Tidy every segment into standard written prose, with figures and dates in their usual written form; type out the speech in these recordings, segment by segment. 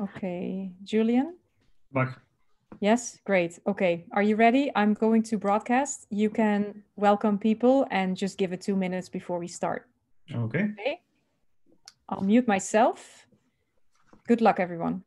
Okay, Julian? Back. Yes, great. Okay, are you ready? I'm going to broadcast. You can welcome people and just give it 2 minutes before we start. Okay. Okay. I'll mute myself. Good luck, everyone.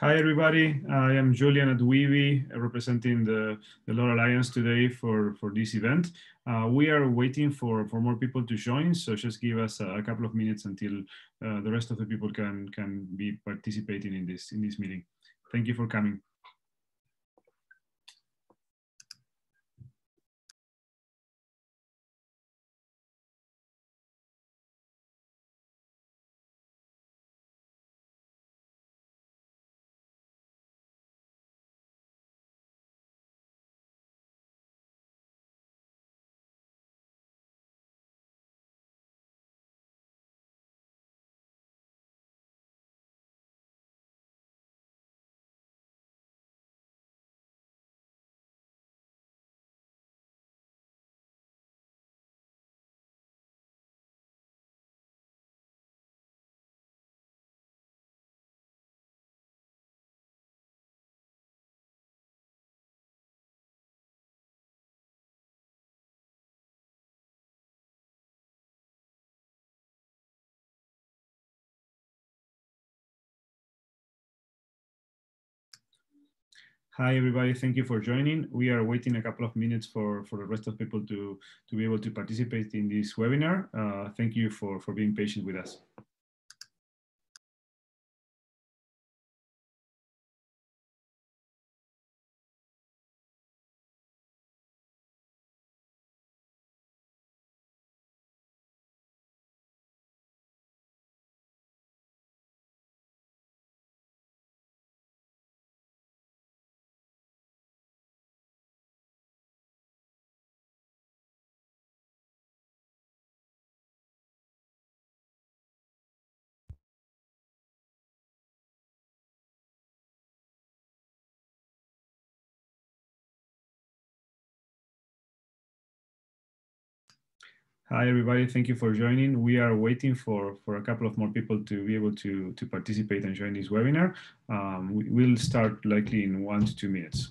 Hi, everybody. I am Julian at Weeby, representing the LoRa Alliance today for this event. We are waiting for more people to join, so just give us a couple of minutes until the rest of the people can be participating in this meeting. Thank you for coming. Hi, everybody. Thank you for joining. We are waiting a couple of minutes for the rest of people to be able to participate in this webinar. Thank you for being patient with us. Hi, everybody. Thank you for joining. We are waiting for a couple of more people to be able to participate and join this webinar. We'll start likely in 1 to 2 minutes.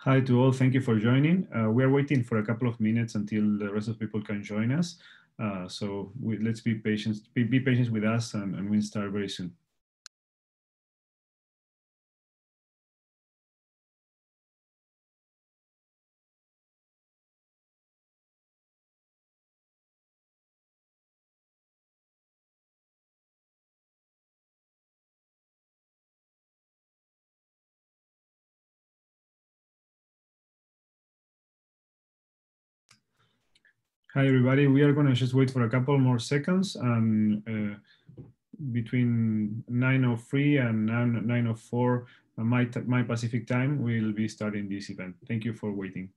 Hi to all, thank you for joining. We are waiting for a couple of minutes until the rest of people can join us. So let's be patient. Be patient with us and we'll start very soon. Hi, everybody. We are going to just wait for a couple more seconds, and between 9:03 and 9:04 my Pacific time, we'll be starting this event. Thank you for waiting.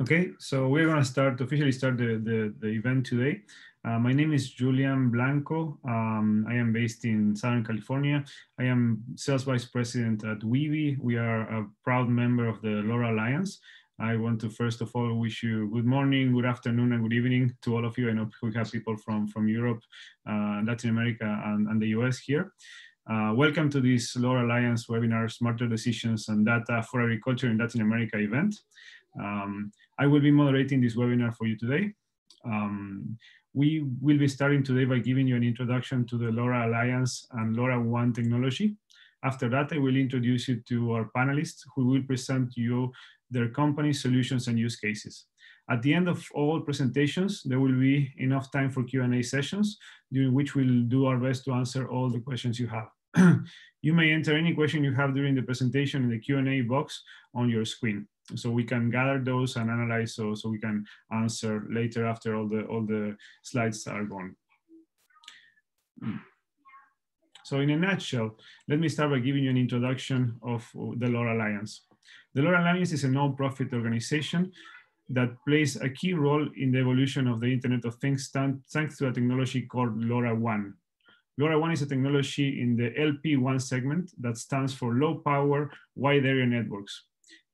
Okay, so we're going to officially start the event today. My name is Julian Blanco. I am based in Southern California. I am Sales Vice President at Weeby. We are a proud member of the LoRa Alliance. I want to first of all wish you good morning, good afternoon, and good evening to all of you. I know we have people from Europe, Latin America, and the US here. Welcome to this LoRa Alliance webinar, Smarter Decisions and Data for Agriculture in Latin America event. I will be moderating this webinar for you today. We will be starting today by giving you an introduction to the LoRa Alliance and LoRaWAN technology. After that, I will introduce you to our panelists who will present you their companies, solutions, and use cases. At the end of all presentations, there will be enough time for Q&A sessions, during which we'll do our best to answer all the questions you have. You may enter any question you have during the presentation in the Q&A box on your screen, so we can gather those and analyze, so we can answer later after all the slides are gone. So in a nutshell, let me start by giving you an introduction of the LoRa Alliance. The LoRa Alliance is a non-profit organization that plays a key role in the evolution of the Internet of Things thanks to a technology called LoRaWAN. LoRaWAN is a technology in the LPWAN segment that stands for Low Power Wide Area Networks.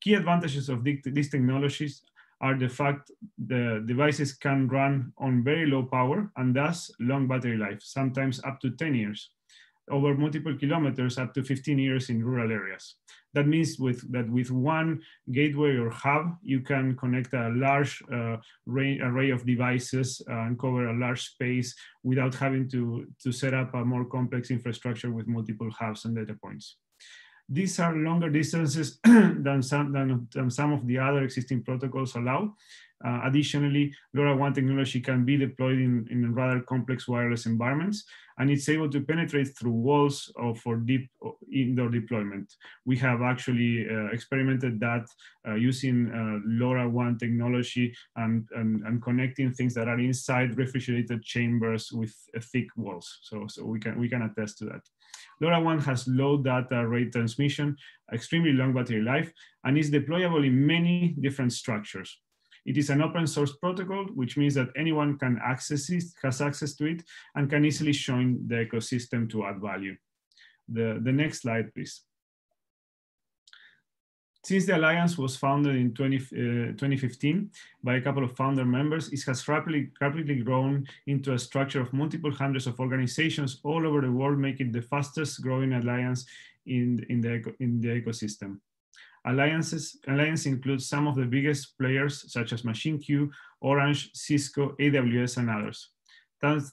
Key advantages of these technologies are the fact the devices can run on very low power and thus long battery life, sometimes up to 10 years. Over multiple kilometers, up to 15 years in rural areas. That means with one gateway or hub, you can connect a large array of devices and cover a large space without having to set up a more complex infrastructure with multiple hubs and data points. These are longer distances than some of the other existing protocols allow. Additionally, LoRaWAN technology can be deployed in rather complex wireless environments, and it's able to penetrate through walls or for deep indoor deployment. We have actually experimented that using LoRaWAN technology and connecting things that are inside refrigerated chambers with thick walls. So we can attest to that. LoRaWAN has low data rate transmission, extremely long battery life, and is deployable in many different structures. It is an open source protocol, which means that anyone can access it, has access to it, and can easily join the ecosystem to add value. The next slide, please. Since the Alliance was founded in 2015 by a couple of founder members, it has rapidly grown into a structure of multiple hundreds of organizations all over the world, making it the fastest growing alliance in the ecosystem. Alliance includes some of the biggest players such as Machine Q, Orange, Cisco, AWS, and others.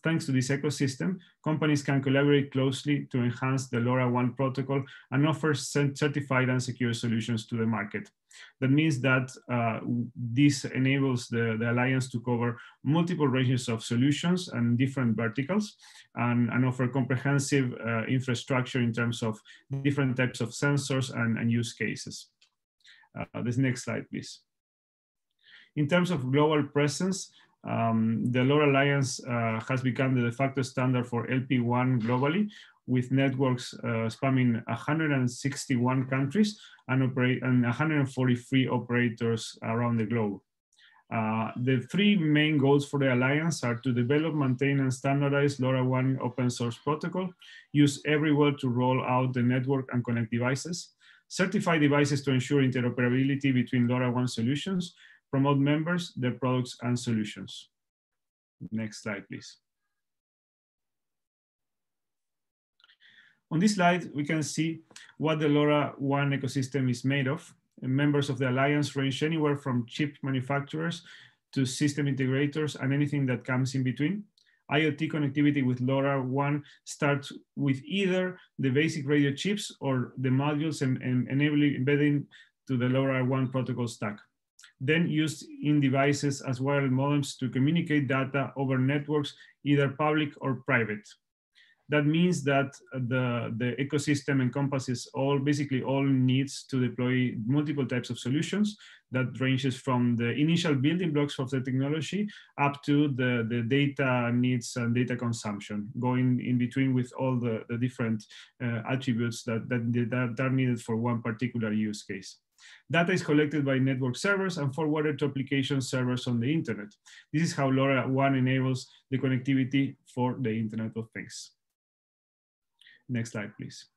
Thanks to this ecosystem, companies can collaborate closely to enhance the LoRaWAN protocol and offer certified and secure solutions to the market. That means that this enables the Alliance to cover multiple ranges of solutions and different verticals and offer comprehensive infrastructure in terms of different types of sensors and use cases. This next slide, please. In terms of global presence, the LoRa Alliance has become the de facto standard for LPWAN globally, with networks spanning 161 countries and 143 operators around the globe. The three main goals for the Alliance are to develop, maintain, and standardize LoRaWAN open source protocol, use everywhere to roll out the network and connect devices, certify devices to ensure interoperability between LoRaWAN solutions, promote members, their products, and solutions. Next slide, please. On this slide, we can see what the LoRaWAN ecosystem is made of. And members of the Alliance range anywhere from chip manufacturers to system integrators and anything that comes in between. IoT connectivity with LoRaWAN starts with either the basic radio chips or the modules and enabling embedding to the LoRaWAN protocol stack, then used in devices as wired modems to communicate data over networks, either public or private. That means that the ecosystem encompasses basically all needs to deploy multiple types of solutions that ranges from the initial building blocks of the technology up to the data needs and data consumption, going in between with all the different attributes that are needed for one particular use case. Data is collected by network servers and forwarded to application servers on the internet. This is how LoRaWAN enables the connectivity for the Internet of Things. Next slide, please.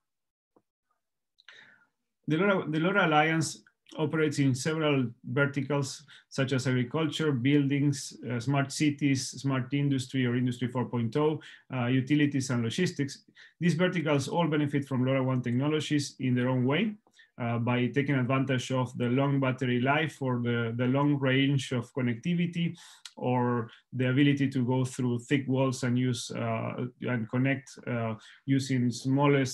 The LoRa Alliance operates in several verticals, such as agriculture, buildings, smart cities, smart industry or industry 4.0, utilities and logistics. These verticals all benefit from LoRaWAN technologies in their own way by taking advantage of the long battery life or the long range of connectivity, or the ability to go through thick walls and use and connect using a smaller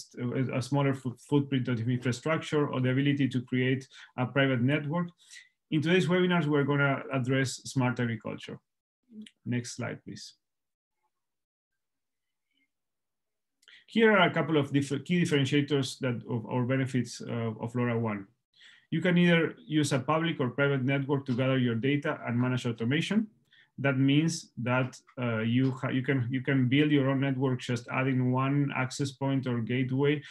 footprint of infrastructure, or the ability to create a private network. In today's webinars, we're going to address smart agriculture. Next slide, please. Here are a couple of key differentiators that of our benefits of LoRaWAN. You can either use a public or private network to gather your data and manage automation. That means that you can build your own network, just adding one access point or gateway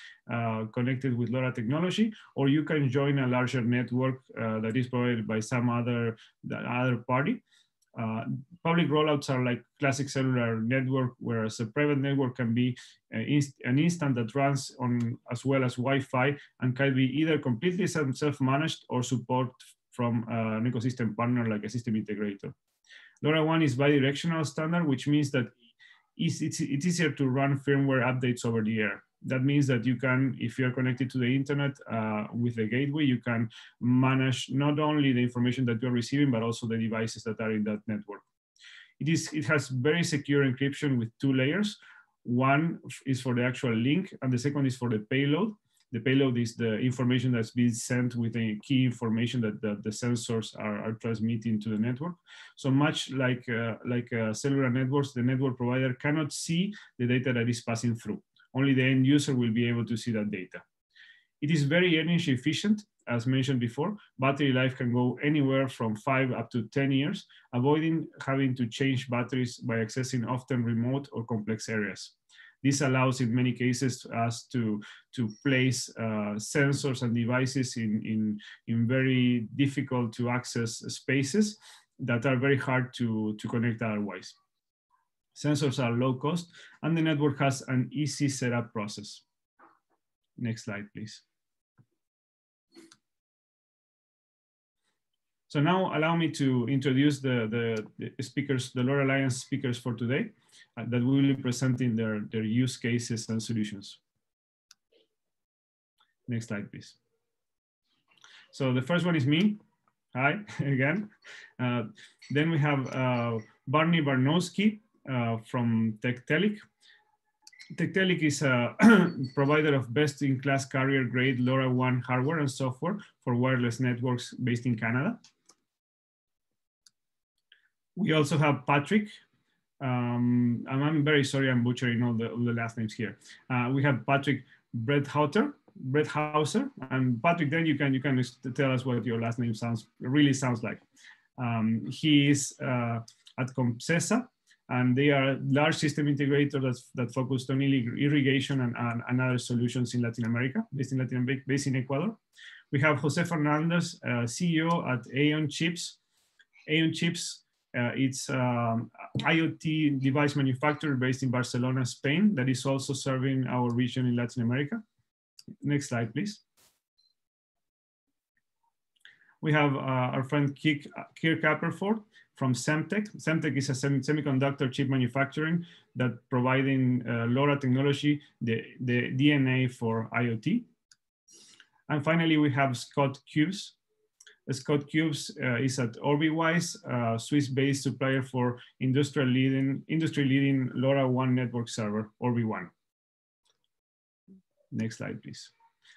connected with LoRa technology, or you can join a larger network that is provided by some other party. Public rollouts are like classic cellular network, whereas a private network can be an instance that runs on as well as Wi-Fi and can be either completely self-managed or support from an ecosystem partner like a system integrator. LoRaWAN is bidirectional standard, which means that it's easier to run firmware updates over the air. That means that you can, if you're connected to the internet with the gateway, you can manage not only the information that you're receiving, but also the devices that are in that network. It has very secure encryption with two layers. One is for the actual link, and the second is for the payload. The payload is the information that's been sent with the key information that the sensors are transmitting to the network. So much like cellular networks, the network provider cannot see the data that is passing through. Only the end user will be able to see that data. It is very energy efficient, as mentioned before. Battery life can go anywhere from 5 up to 10 years, avoiding having to change batteries by accessing often remote or complex areas. This allows, in many cases, us to place sensors and devices in very difficult to access spaces that are very hard to connect otherwise. Sensors are low cost, and the network has an easy setup process. Next slide, please. So now allow me to introduce the speakers, the LoRa Alliance speakers for today, that will be presenting their use cases and solutions. Next slide, please. So the first one is me. Hi, again. Then we have Barney Barnowski, from TEKTELIC. TEKTELIC is a provider of best-in-class carrier-grade LoRaWAN hardware and software for wireless networks based in Canada. We also have Patrick. And I'm very sorry I'm butchering all the last names here. We have Patrick Bretthauser. And Patrick, then you can tell us what your last name really sounds like. He is at CompSesa, and they are a large system integrator that focused on irrigation and other solutions in Latin America, based in Ecuador. We have Jose Fernandez, CEO at Aon Chips. Aon Chips, it's IoT device manufacturer based in Barcelona, Spain, that is also serving our region in Latin America. Next slide, please. We have our friend Kier Kapperford from Semtech. Semtech is a semiconductor chip manufacturing that providing LoRa technology, the DNA for IoT. And finally, we have Scott Kubis. Scott Kubis is at Orbi-WAN, Swiss-based supplier for industry-leading LoRaWAN network server, Orbi-WAN. Next slide, please.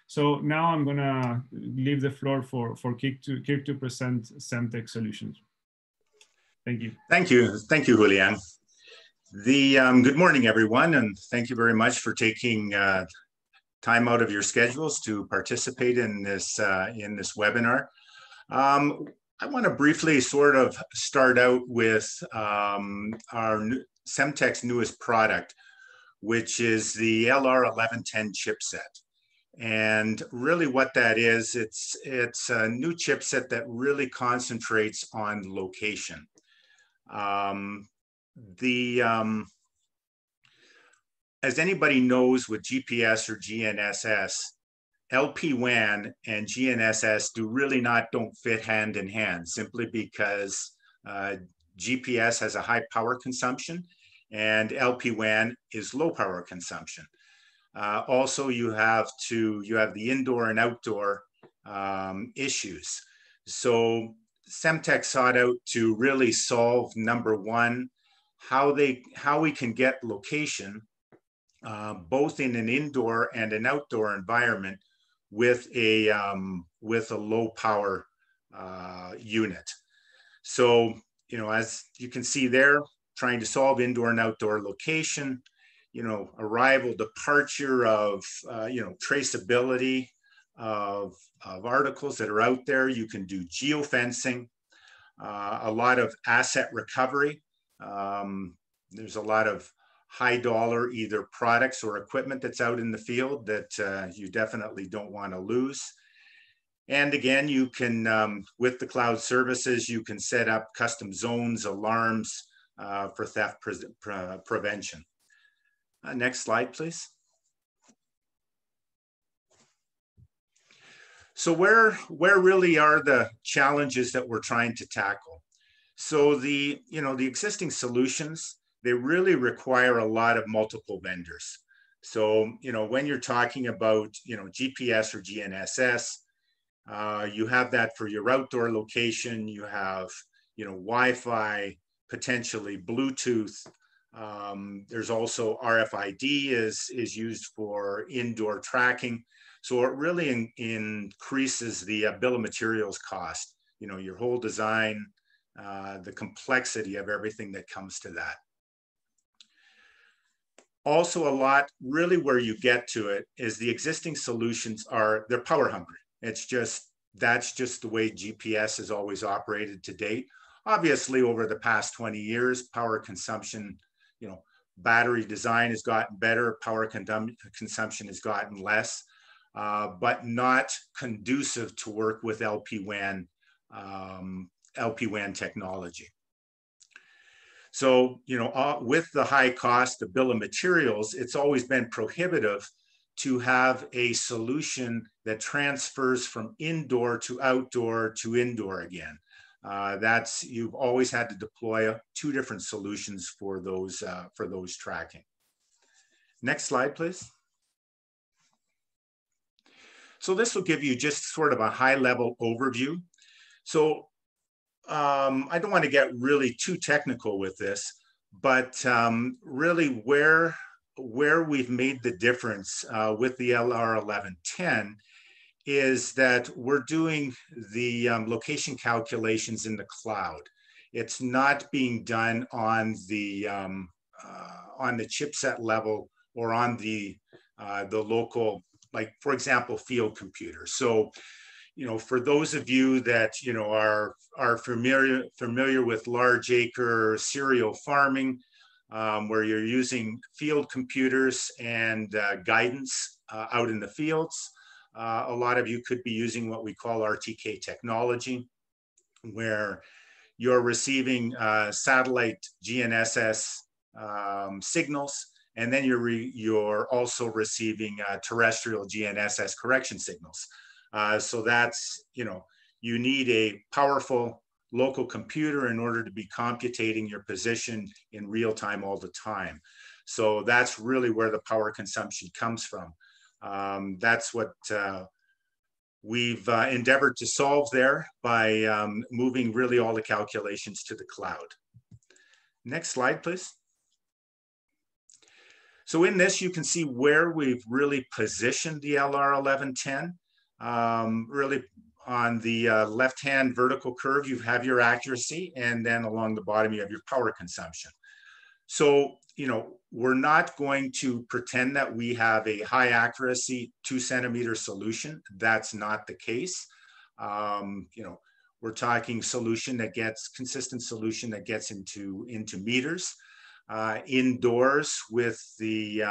So now I'm gonna leave the floor for Kier to present Semtech solutions. Thank you. Thank you. Thank you, Julian. Good morning, everyone, and thank you very much for taking time out of your schedules to participate in this webinar. I want to briefly sort of start out with our Semtech's newest product, which is the LR1110 chipset. And really what that is, it's a new chipset that really concentrates on location. As anybody knows, with GPS or GNSS, LPWAN and GNSS don't fit hand in hand, simply because GPS has a high power consumption and LPWAN is low power consumption. Also, you have the indoor and outdoor issues. So Semtech sought out to really solve, number one, how we can get location both in an indoor and an outdoor environment with a low power unit. So, you know, as you can see there, trying to solve indoor and outdoor location, you know, arrival, departure of, you know, traceability of articles that are out there. You can do geofencing, a lot of asset recovery. There's a lot of high dollar either products or equipment that's out in the field that you definitely don't want to lose. And again, you can, with the cloud services, you can set up custom zones, alarms for theft prevention. Next slide, please. So where really are the challenges that we're trying to tackle? So the, you know, the existing solutions, they really require a lot of multiple vendors. So, you know, when you're talking about, you know, GPS or GNSS, you have that for your outdoor location, you have, you know, Wi-Fi, potentially Bluetooth. There's also RFID is used for indoor tracking. So it really increases the bill of materials cost, you know, your whole design, the complexity of everything that comes to that. Also, a lot really where you get to it is the existing solutions are, they're power hungry. It's just, that's just the way GPS has always operated to date. Obviously, over the past 20 years, power consumption, you know, battery design has gotten better, power consumption has gotten less, but not conducive to work with LPWAN technology. So, you know, with the high cost, the bill of materials, it's always been prohibitive to have a solution that transfers from indoor to outdoor to indoor again. You've always had to deploy two different solutions for those tracking. Next slide, please. So this will give you just sort of a high level overview. So I don't want to get really too technical with this, but really where we've made the difference with the LR1110 is that we're doing the location calculations in the cloud. It's not being done on the chipset level or on the local, like for example, field computer. So, you know, for those of you that, you know, are familiar with large acre cereal farming, where you're using field computers and guidance out in the fields, a lot of you could be using what we call RTK technology, where you're receiving satellite GNSS signals, and then you're also receiving terrestrial GNSS correction signals. So that's, you know, you need a powerful local computer in order to be computating your position in real time all the time. So that's really where the power consumption comes from. That's what we've endeavored to solve there by moving really all the calculations to the cloud. Next slide, please. So in this, you can see where we've really positioned the LR1110. Really on the left-hand vertical curve, you have your accuracy, and then along the bottom, you have your power consumption. So, you know, we're not going to pretend that we have a high accuracy 2 centimeter solution. That's not the case. You know, we're talking solution that gets, consistent solution that gets into meters. Indoors with the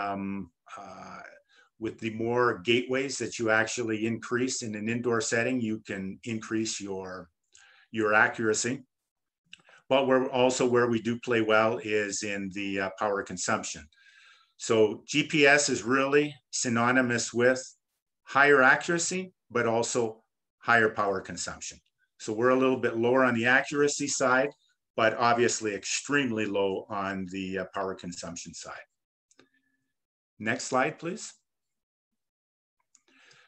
more gateways that you actually increase in an indoor setting, you can increase your accuracy. But we're also where we do play well is in the power consumption. So GPS is really synonymous with higher accuracy, but also higher power consumption. So we're a little bit lower on the accuracy side, but obviously extremely low on the power consumption side. Next slide, please.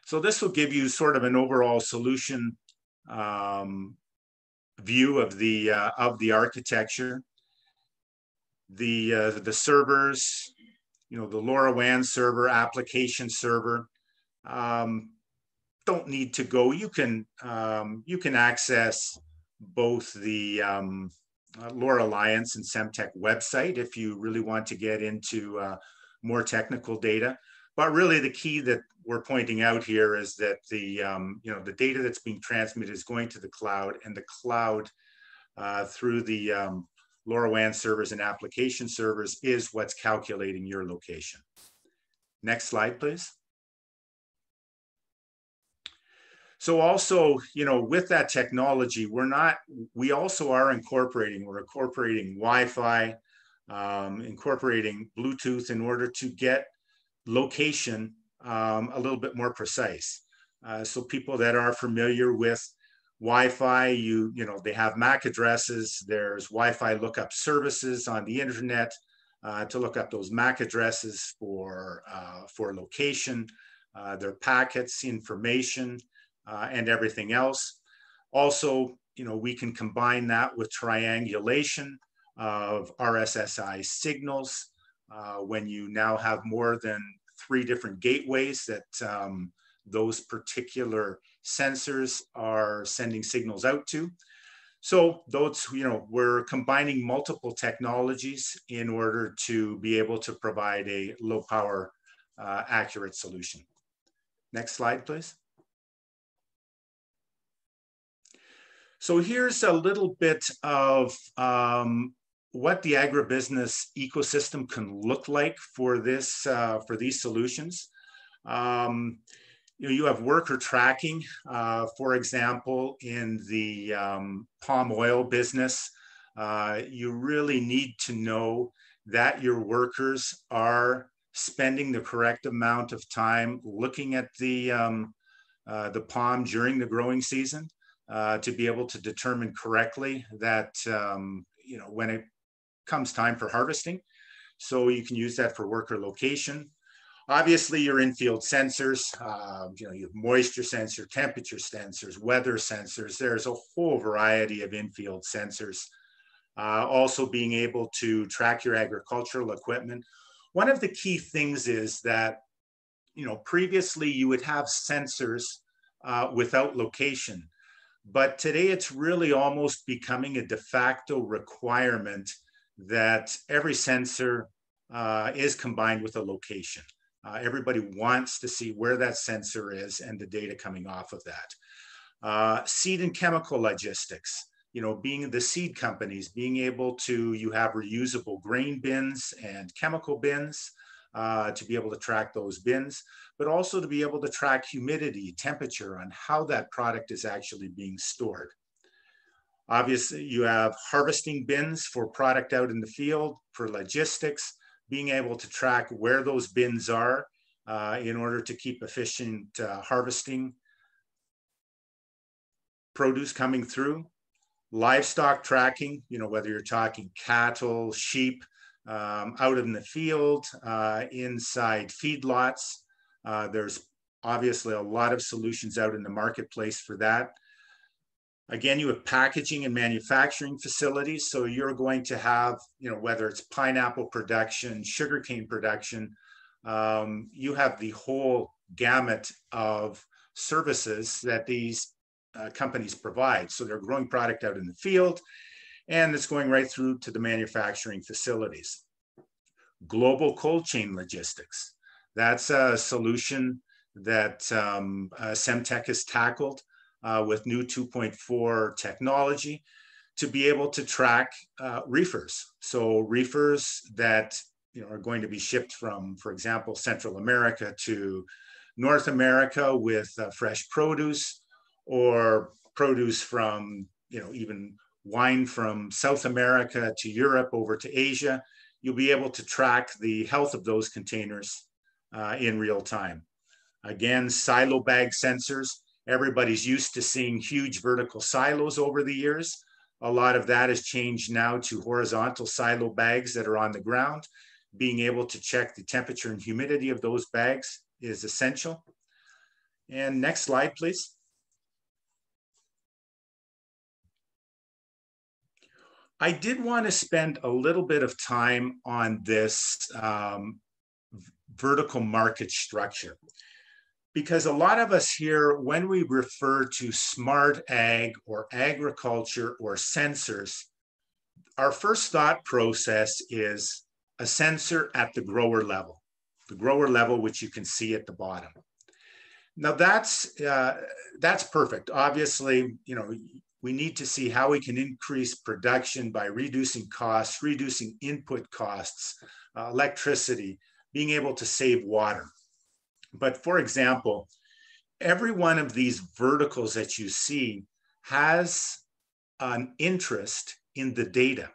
So this will give you sort of an overall solution view of the architecture. The servers, you know, the LoRaWAN server, application server, don't need to go. You can access both the LoRa Alliance and Semtech website if you really want to get into more technical data. But really the key that we're pointing out here is that the, you know, the data that's being transmitted is going to the cloud, and the cloud through the LoRaWAN servers and application servers is what's calculating your location. Next slide, please. So also, you know, with that technology, we're incorporating Wi-Fi, incorporating Bluetooth in order to get location a little bit more precise. So people that are familiar with Wi-Fi, you know, they have MAC addresses. There's Wi-Fi lookup services on the internet to look up those MAC addresses for location, their packets, information, and everything else. Also, you know, we can combine that with triangulation of RSSI signals. When you now have more than 3 different gateways that those particular sensors are sending signals out to. So those, you know, we're combining multiple technologies in order to be able to provide a low power, accurate solution. Next slide, please. So here's a little bit of what the agribusiness ecosystem can look like for this for these solutions. You know, you have worker tracking, for example, in the palm oil business. You really need to know that your workers are spending the correct amount of time looking at the palm during the growing season to be able to determine correctly that you know, when it comes time for harvesting. So you can use that for worker location. Obviously your in-field sensors, you know, you have moisture sensor, temperature sensors, weather sensors. There's a whole variety of in-field sensors. Also being able to track your agricultural equipment. One of the key things is that, you know, previously you would have sensors without location, but today it's really almost becoming a de facto requirement that every sensor is combined with a location. Everybody wants to see where that sensor is and the data coming off of that. Seed and chemical logistics, you know, being the seed companies, being able to, you have reusable grain bins and chemical bins to be able to track those bins, but also to be able to track humidity, temperature, on how that product is actually being stored. Obviously, you have harvesting bins for product out in the field, for logistics, being able to track where those bins are in order to keep efficient harvesting, produce coming through, livestock tracking, you know, whether you're talking cattle, sheep, out in the field, inside feedlots. There's obviously a lot of solutions out in the marketplace for that. Again, you have packaging and manufacturing facilities. So you're going to have, you know, whether it's pineapple production, sugarcane production, you have the whole gamut of services that these companies provide. So they're growing product out in the field, and it's going right through to the manufacturing facilities. Global cold chain logistics. That's a solution that Semtech has tackled. With new 2.4 technology to be able to track reefers. So reefers that, you know, are going to be shipped from, for example, Central America to North America with fresh produce, or produce from, you know, even wine from South America to Europe over to Asia. You'll be able to track the health of those containers in real time. Again, silo bag sensors. Everybody's used to seeing huge vertical silos over the years. A lot of that has changed now to horizontal silo bags that are on the ground. Being able to check the temperature and humidity of those bags is essential. And next slide, please. I did want to spend a little bit of time on this vertical market structure, because a lot of us here, when we refer to smart ag or agriculture or sensors, our first thought process is a sensor at the grower level, which you can see at the bottom. Now that's perfect. Obviously, you know, we need to see how we can increase production by reducing costs, reducing input costs, electricity, being able to save water. But for example, every one of these verticals that you see has an interest in the data.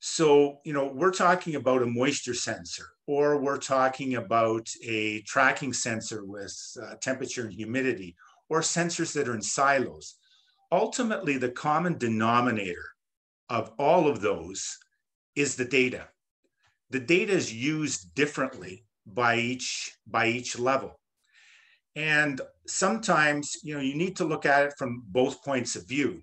So, you know, we're talking about a moisture sensor, or we're talking about a tracking sensor with temperature and humidity, or sensors that are in silos. Ultimately, the common denominator of all of those is the data. The data is used differently by each level. And sometimes, you know, you need to look at it from both points of view.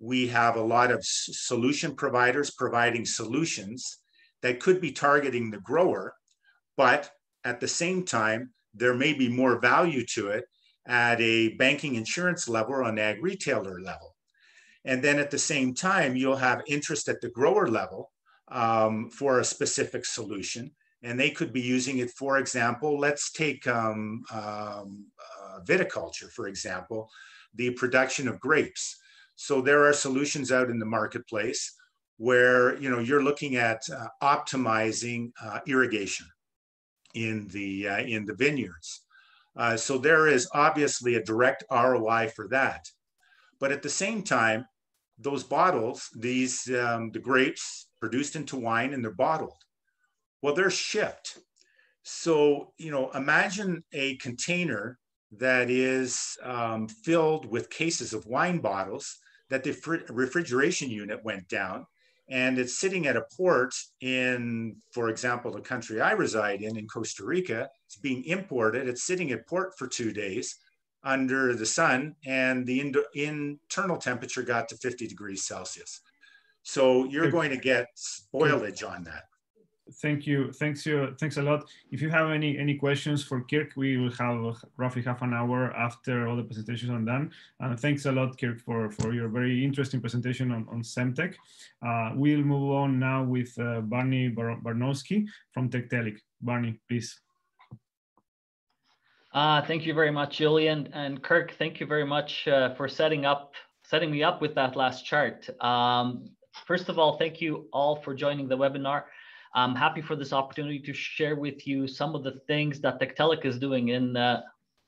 We have a lot of solution providers providing solutions that could be targeting the grower, but at the same time, there may be more value to it at a banking insurance level or an ag retailer level. And then at the same time, you'll have interest at the grower level for a specific solution. And they could be using it, for example, let's take viticulture, for example, the production of grapes. So there are solutions out in the marketplace where, you know, you're looking at optimizing irrigation in the vineyards. So there is obviously a direct ROI for that. But at the same time, those bottles, these the grapes produced into wine and they're bottled. Well, they're shipped. So, you know, imagine a container that is filled with cases of wine bottles that the refrigeration unit went down, and it's sitting at a port in, for example, the country I reside in Costa Rica. It's being imported. It's sitting at port for 2 days under the sun, and the internal temperature got to 50 degrees Celsius. So you're going to get spoilage on that. Thank you. Thanks a lot. If you have any questions for Kirk, we will have roughly half an hour after all the presentations are done. Thanks a lot, Kirk, for your very interesting presentation on Semtech. We'll move on now with Barney Barnowski from TEKTELIC. Barney, please. Thank you very much, Julian. And Kirk, thank you very much for setting me up with that last chart. First of all, thank you all for joining the webinar. I'm happy for this opportunity to share with you some of the things that TEKTELIC is doing in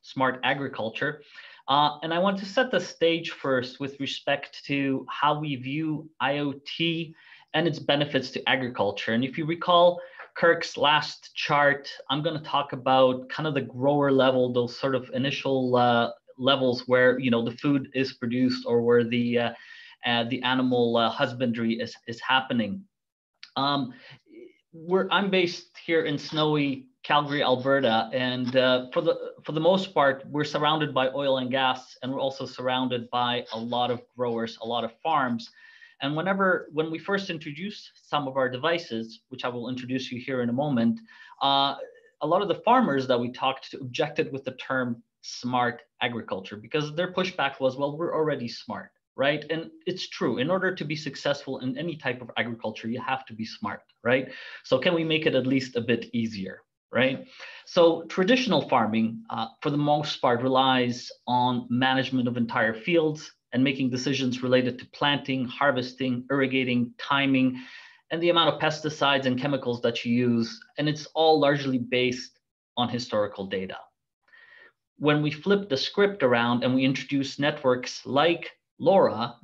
smart agriculture. And I want to set the stage first with respect to how we view IoT and its benefits to agriculture. And if you recall Kirk's last chart, I'm going to talk about kind of the grower level, those sort of initial levels where, you know, the food is produced or where the animal husbandry is happening. I'm based here in snowy Calgary, Alberta, and for the most part, we're surrounded by oil and gas, and we're also surrounded by a lot of growers, a lot of farms. And when we first introduced some of our devices, which I will introduce you here in a moment, a lot of the farmers that we talked to objected with the term smart agriculture, because their pushback was, well, we're already smart, right? And it's true. In order to be successful in any type of agriculture, you have to be smart, right? So can we make it at least a bit easier, right? So traditional farming, for the most part, relies on management of entire fields and making decisions related to planting, harvesting, irrigating, timing, and the amount of pesticides and chemicals that you use. And it's all largely based on historical data. When we flip the script around and we introduce networks like LoRa,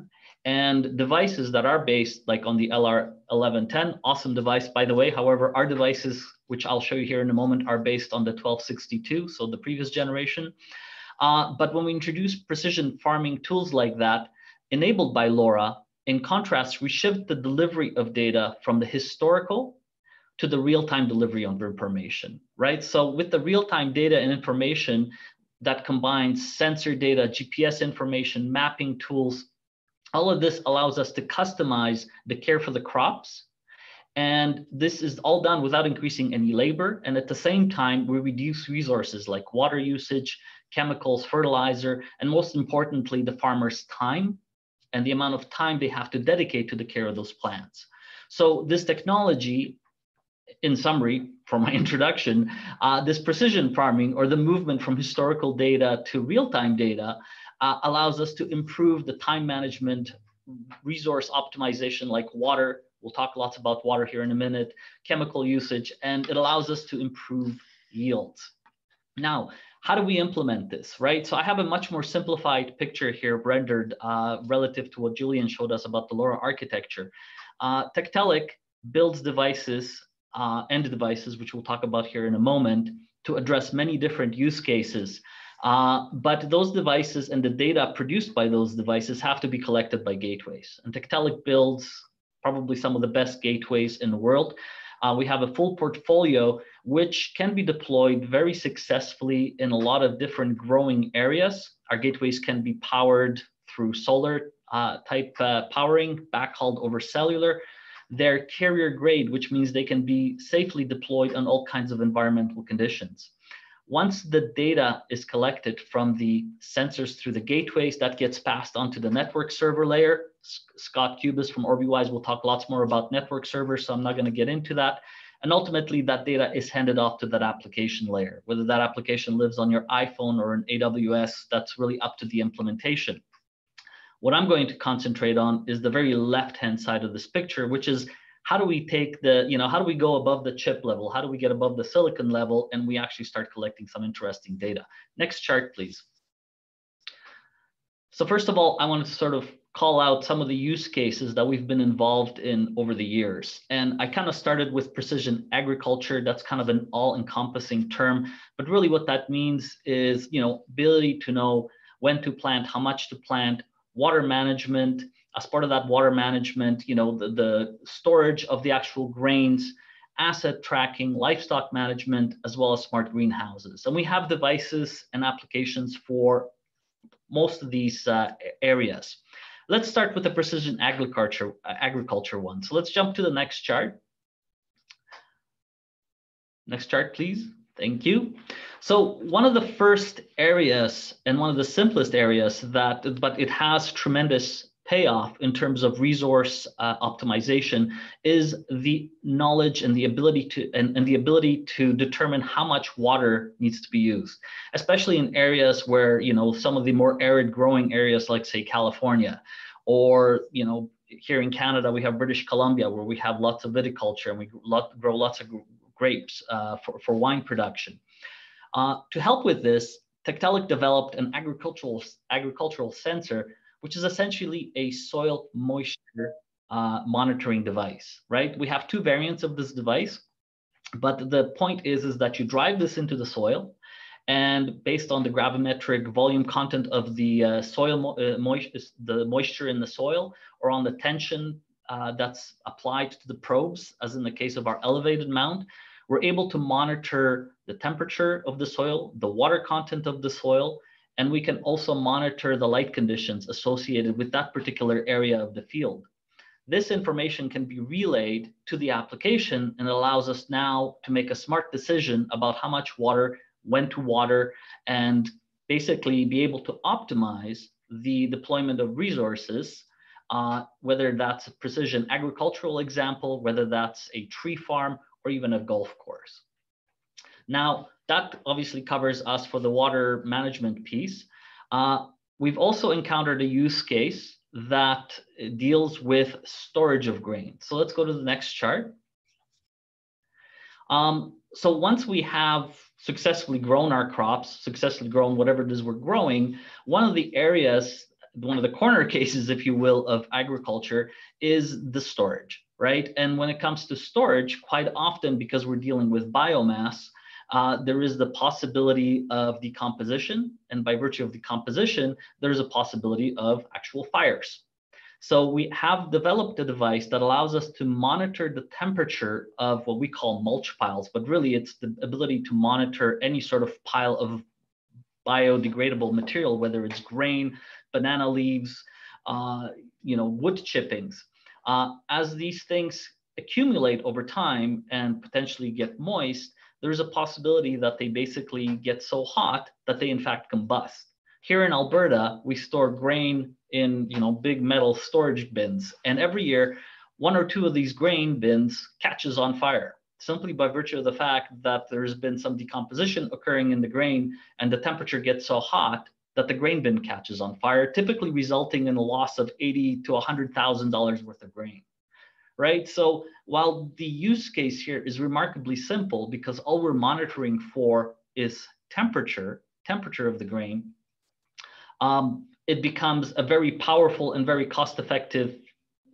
and devices that are based like on the LR1110, awesome device, by the way. However, our devices, which I'll show you here in a moment, are based on the 1262, so the previous generation. But when we introduce precision farming tools like that, enabled by LoRa, in contrast, we shift the delivery of data from the historical to the real-time delivery of information, right? So with the real-time data and information that combines sensor data, GPS information, mapping tools, all of this allows us to customize the care for the crops. And this is all done without increasing any labor. And at the same time, we reduce resources like water usage, chemicals, fertilizer, and most importantly, the farmer's time and the amount of time they have to dedicate to the care of those plants. So this technology, in summary, for my introduction, this precision farming, or the movement from historical data to real-time data, allows us to improve the time management, resource optimization like water. We'll talk lots about water here in a minute, chemical usage, and it allows us to improve yields. Now, how do we implement this, right? So I have a much more simplified picture here rendered relative to what Julian showed us about the LoRa architecture. TEKTELIC builds devices, end devices, which we'll talk about here in a moment, to address many different use cases. But those devices and the data produced by those devices have to be collected by gateways. And TEKTELIC builds probably some of the best gateways in the world. We have a full portfolio which can be deployed very successfully in a lot of different growing areas. Our gateways can be powered through solar type powering, backhauled over cellular. They're carrier grade, which means they can be safely deployed on all kinds of environmental conditions. Once the data is collected from the sensors through the gateways, that gets passed onto the network server layer. Scott Kubis from Orbi-WAN will talk lots more about network servers, so I'm not going to get into that. And ultimately, that data is handed off to that application layer. Whether that application lives on your iPhone or in AWS, that's really up to the implementation. What I'm going to concentrate on is the very left-hand side of this picture, which is how do we take the, how do we go above the chip level? How do we get above the silicon level? And we actually start collecting some interesting data. Next chart, please. So first of all, I wanted to sort of call out some of the use cases that we've been involved in over the years. And I kind of started with precision agriculture. That's kind of an all-encompassing term, but really what that means is, ability to know when to plant, how much to plant, water management. As part of that water management, the storage of the actual grains, asset tracking, livestock management, as well as smart greenhouses. And we have devices and applications for most of these areas. Let's start with the precision agriculture one. So let's jump to the next chart. Next chart, please. Thank you. So one of the first areas and one of the simplest areas that, but it has tremendous payoff in terms of resource optimization, is the knowledge and the ability to determine how much water needs to be used, especially in areas where some of the more arid growing areas, like say California, or here in Canada we have British Columbia, where we have lots of viticulture and we grow lots of grapes for wine production. To help with this, TEKTELIC developed an agricultural sensor, which is essentially a soil moisture monitoring device, right? We have two variants of this device, but the point is that you drive this into the soil, and based on the gravimetric volume content of the moisture in the soil, or on the tension that's applied to the probes, as in the case of our elevated mount, we're able to monitor the temperature of the soil, the water content of the soil, and we can also monitor the light conditions associated with that particular area of the field. This information can be relayed to the application and allows us now to make a smart decision about how much water, when to water, and basically be able to optimize the deployment of resources, whether that's a precision agricultural example, whether that's a tree farm, or even a golf course. Now, that obviously covers us for the water management piece. We've also encountered a use case that deals with storage of grain. So let's go to the next chart. So once we have successfully grown our crops, successfully grown whatever it is we're growing, one of the areas one of the corner cases, if you will, of agriculture is the storage, right? And when it comes to storage, quite often, because we're dealing with biomass, there is the possibility of decomposition. And by virtue of decomposition, there's a possibility of actual fires. So we have developed a device that allows us to monitor the temperature of what we call mulch piles, but really it's the ability to monitor any sort of pile of biodegradable material, whether it's grain, banana leaves, wood chippings. As these things accumulate over time and potentially get moist, there's a possibility that they basically get so hot that they in fact combust. Here in Alberta, we store grain in big metal storage bins. And every year, one or two of these grain bins catches on fire, simply by virtue of the fact that there's been some decomposition occurring in the grain and the temperature gets so hot that the grain bin catches on fire, typically resulting in a loss of $80,000 to $100,000 worth of grain, right? So while the use case here is remarkably simple because all we're monitoring for is temperature of the grain, it becomes a very powerful and very cost-effective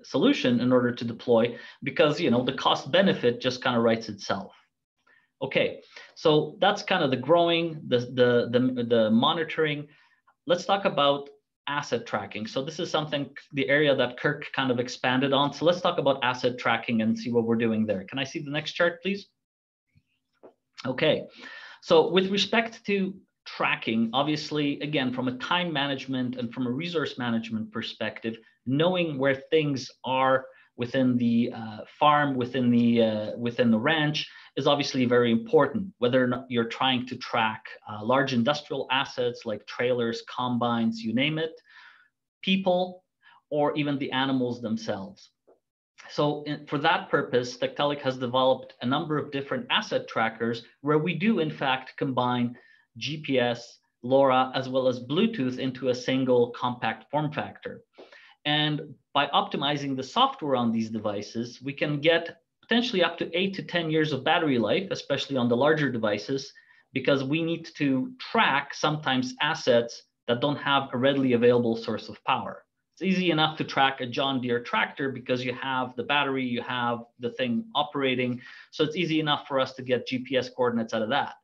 solution in order to deploy because the cost benefit just kind of writes itself. Okay, so that's kind of the growing, the monitoring. Let's talk about asset tracking. So this is something, the area that Kirk kind of expanded on. So let's talk about asset tracking and see what we're doing there. Can I see the next chart, please? Okay, so with respect to tracking, obviously, again, from a time management and from a resource management perspective, knowing where things are within the farm, within the ranch is obviously very important, whether or not you're trying to track large industrial assets like trailers, combines, you name it, people, or even the animals themselves. So for that purpose, TEKTELIC has developed a number of different asset trackers where we do in fact combine GPS, LoRa, as well as Bluetooth into a single compact form factor. And by optimizing the software on these devices, we can get potentially up to 8 to 10 years of battery life, especially on the larger devices, because we need to track sometimes assets that don't have a readily available source of power. It's easy enough to track a John Deere tractor because you have the battery, you have the thing operating. So it's easy enough for us to get GPS coordinates out of that.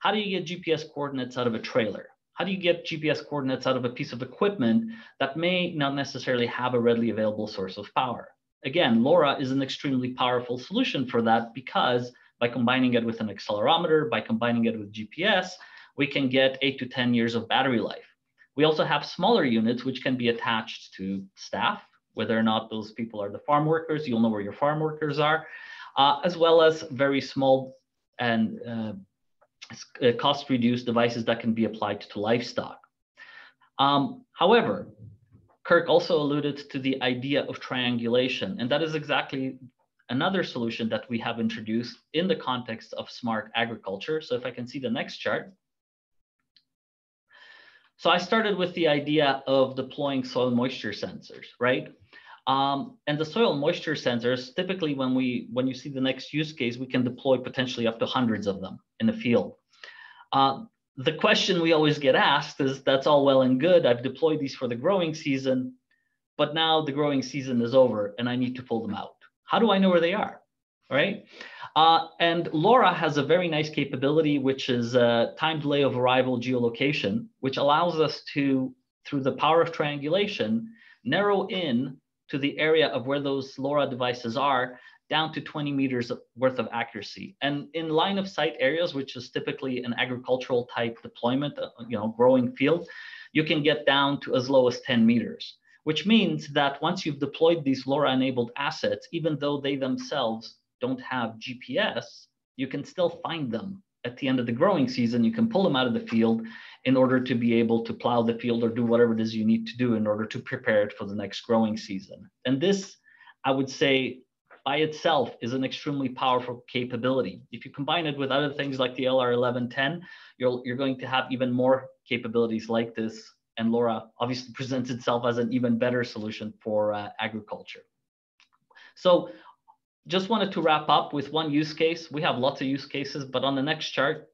How do you get GPS coordinates out of a trailer? How do you get GPS coordinates out of a piece of equipment that may not necessarily have a readily available source of power? Again, LoRa is an extremely powerful solution for that because by combining it with an accelerometer, by combining it with GPS, we can get 8 to 10 years of battery life. We also have smaller units which can be attached to staff, whether or not those people are the farm workers, you'll know where your farm workers are, as well as very small and cost-reduced devices that can be applied to livestock. However, Kirk also alluded to the idea of triangulation, and that is exactly another solution that we have introduced in the context of smart agriculture. So if I can see the next chart. So I started with the idea of deploying soil moisture sensors, right? And the soil moisture sensors, typically when you see the next use case, we can deploy potentially up to hundreds of them in the field. The question we always get asked is, that's all well and good, I've deployed these for the growing season, but now the growing season is over and I need to pull them out. How do I know where they are, right? And LoRa has a very nice capability, which is time delay of arrival geolocation, which allows us to, through the power of triangulation, narrow in to the area of where those LoRa devices are down to 20 meters worth of accuracy. And in line of sight areas, which is typically an agricultural type deployment, growing field, you can get down to as low as 10 meters, which means that once you've deployed these LoRa enabled assets, even though they themselves don't have GPS, you can still find them at the end of the growing season. You can pull them out of the field in order to be able to plow the field or do whatever it is you need to do in order to prepare it for the next growing season. And this, I would say, by itself is an extremely powerful capability. If you combine it with other things like the LR1110, you're going to have even more capabilities like this. And LoRa obviously presents itself as an even better solution for agriculture. So just wanted to wrap up with one use case. We have lots of use cases, but on the next chart,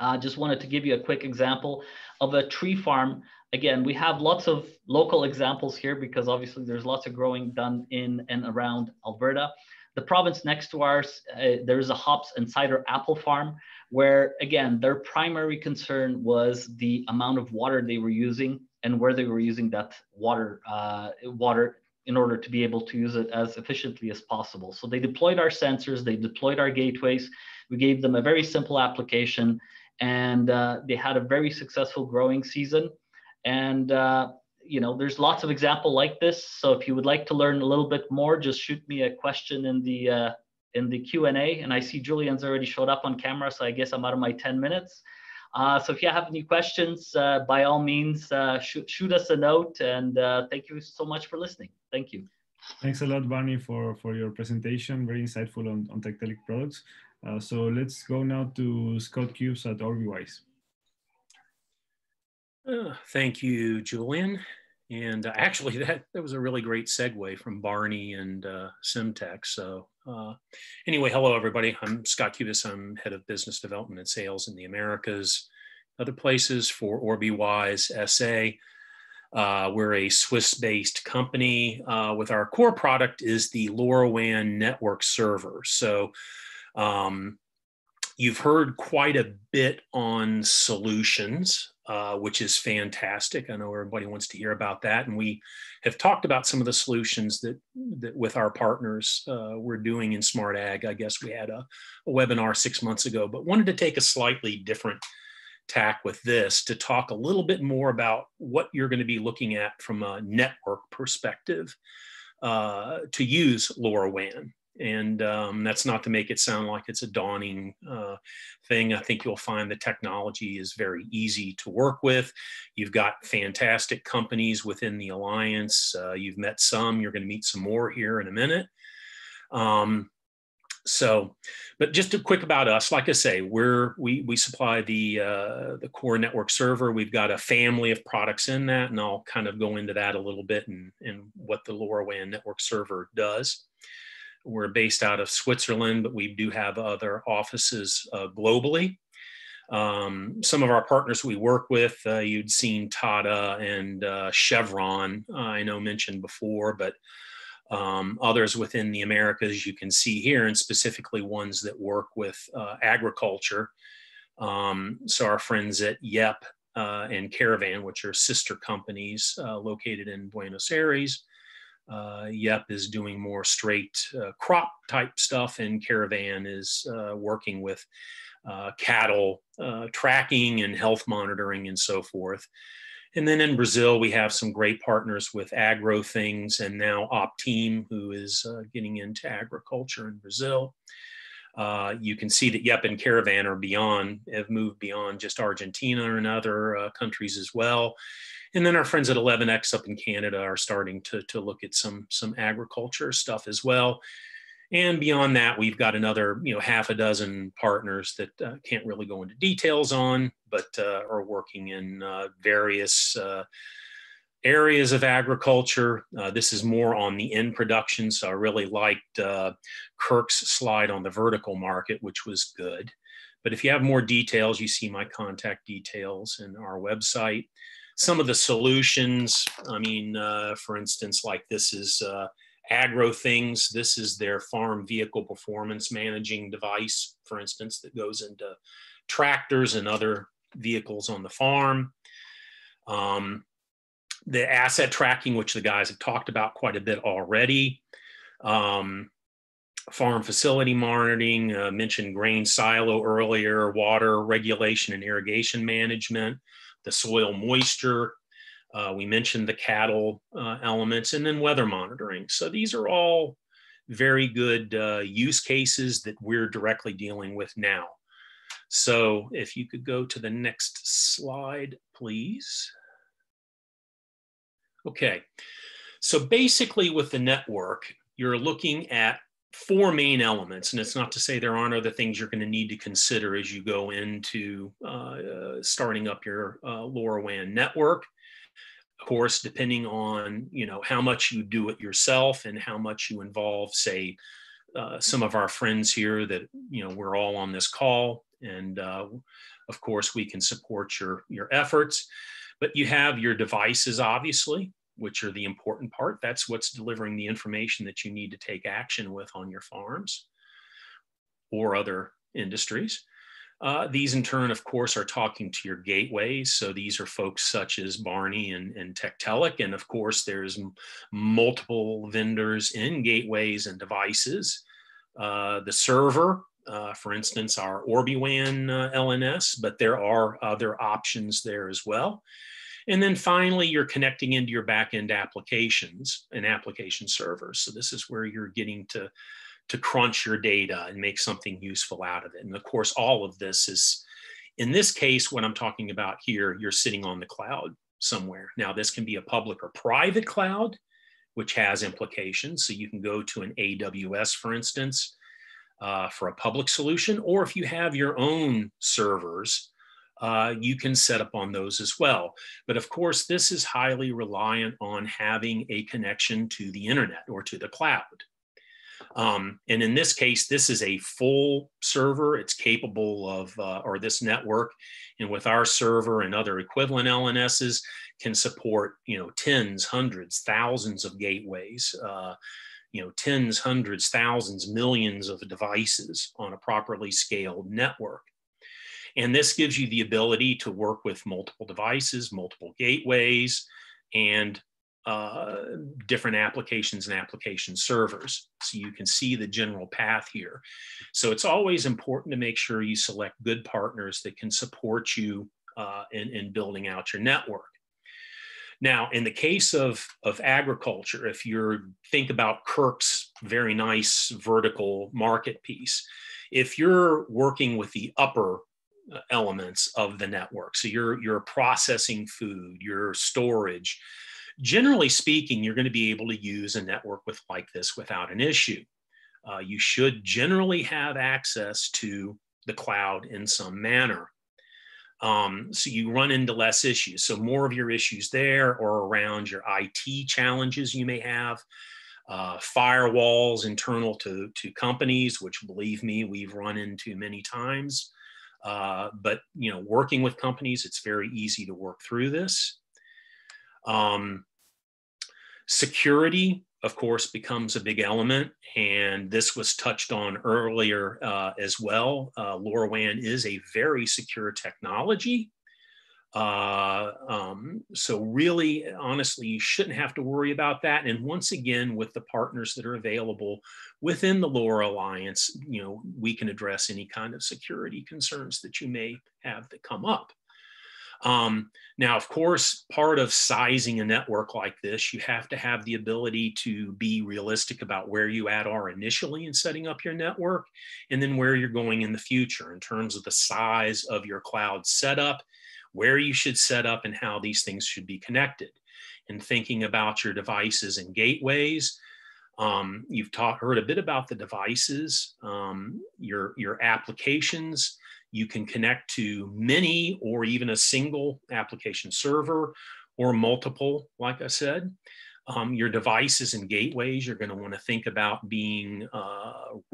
I just wanted to give you a quick example of a tree farm Again, we have lots of local examples here because obviously there's lots of growing done in and around Alberta. The province next to ours, there is a hops and cider apple farm where, again, their primary concern was the amount of water they were using and where they were using that water, in order to be able to use it as efficiently as possible. So they deployed our sensors, they deployed our gateways. We gave them a very simple application, and they had a very successful growing season. And you know, there's lots of examples like this. So if you would like to learn a little bit more, just shoot me a question in the Q&A. And I see Julian's already showed up on camera, so I guess I'm out of my 10 minutes. So if you have any questions, by all means, shoot us a note. And thank you so much for listening. Thank you. Thanks a lot, Barney, for your presentation. Very insightful on TEKTELIC products. So let's go now to Scott Kubis at Orbi-WAN. Thank you, Julian. And actually, that was a really great segue from Barney and Semtech. So anyway, hello, everybody. I'm Scott Kubis. I'm head of business development and sales in the Americas, other places for Orbi-WAN SA. We're a Swiss-based company with our core product is the LoRaWAN network server. So you've heard quite a bit on solutions, which is fantastic. I know everybody wants to hear about that. And we have talked about some of the solutions that with our partners we're doing in Smart Ag. I guess we had a webinar 6 months ago, but wanted to take a slightly different tack with this to talk a little bit more about what you're going to be looking at from a network perspective to use LoRaWAN. And that's not to make it sound like it's a daunting thing. I think you'll find the technology is very easy to work with. You've got fantastic companies within the alliance. You've met some, you're going to meet some more here in a minute. But just a quick about us, like I say, we supply the core network server. We've got a family of products in that, and I'll kind of go into that a little bit and what the LoRaWAN network server does. We're based out of Switzerland, but we do have other offices globally. Some of our partners we work with, you'd seen Tata and Chevron, I know mentioned before, but others within the Americas you can see here, and specifically ones that work with agriculture. So our friends at YEP and Caravan, which are sister companies located in Buenos Aires. YEP is doing more straight crop type stuff, and Caravan is working with cattle tracking and health monitoring and so forth. And then in Brazil, we have some great partners with AgroThings and now Op Team, who is getting into agriculture in Brazil. You can see that YEP and Caravan are beyond, have moved beyond just Argentina and other countries as well. And then our friends at 11X up in Canada are starting to look at some agriculture stuff as well. And beyond that, we've got another, you know, half a dozen partners that can't really go into details on, but are working in various areas of agriculture. This is more on the end production. So I really liked Kirk's slide on the vertical market, which was good. But if you have more details, you see my contact details in our website. Some of the solutions, I mean, for instance, like this is AgroThings. This is their farm vehicle performance managing device, for instance, that goes into tractors and other vehicles on the farm. The asset tracking, which the guys have talked about quite a bit already. Farm facility monitoring, mentioned grain silo earlier, water regulation and irrigation management, the soil moisture, we mentioned the cattle elements, and then weather monitoring. So these are all very good use cases that we're directly dealing with now. So if you could go to the next slide, please. Okay, so basically with the network, you're looking at four main elements, and it's not to say there aren't other things you're going to need to consider as you go into starting up your LoRaWAN network. Of course, depending on, you know, how much you do it yourself and how much you involve, say, some of our friends here that, you know, we're all on this call, and of course we can support your efforts. But you have your devices, obviously, which are the important part. That's what's delivering the information that you need to take action with on your farms or other industries. These in turn, of course, are talking to your gateways. So these are folks such as Barney and TEKTELIC. And of course, there's multiple vendors in gateways and devices. The server, for instance, our Orbi-WAN LNS, but there are other options there as well. And then finally, you're connecting into your backend applications and application servers. So this is where you're getting to crunch your data and make something useful out of it. And of course, all of this is, in this case, what I'm talking about here, you're sitting on the cloud somewhere. Now, this can be a public or private cloud, which has implications. So you can go to an AWS, for instance, for a public solution, or if you have your own servers, you can set up on those as well. But of course, this is highly reliant on having a connection to the internet or to the cloud. And in this case, this is a full server. It's capable of, or this network, and with our server and other equivalent LNSs, can support, you know, tens, hundreds, thousands of gateways, you know, tens, hundreds, thousands, millions of devices on a properly scaled network. And this gives you the ability to work with multiple devices, multiple gateways, and different applications and application servers. So you can see the general path here. So it's always important to make sure you select good partners that can support you in building out your network. Now, in the case of agriculture, if you think about Kirk's very nice vertical market piece, if you're working with the upper elements of the network, so you're processing food, your storage, generally speaking, you're going to be able to use a network like this without an issue. You should generally have access to the cloud in some manner. So you run into less issues. So more of your issues there or around your IT challenges you may have, firewalls internal to companies, which, believe me, we've run into many times. But, you know, working with companies, it's very easy to work through this. Security, of course, becomes a big element, and this was touched on earlier as well. LoRaWAN is a very secure technology. So really, honestly, you shouldn't have to worry about that. And once again, with the partners that are available within the LoRa Alliance, you know, we can address any kind of security concerns that you may have that come up. Now, of course, part of sizing a network like this, you have to have the ability to be realistic about where you are initially in setting up your network, and then where you're going in the future in terms of the size of your cloud setup, where you should set up, and how these things should be connected. And thinking about your devices and gateways, you've heard a bit about the devices, your applications. You can connect to many or even a single application server or multiple, like I said. Your devices and gateways, you're going to want to think about being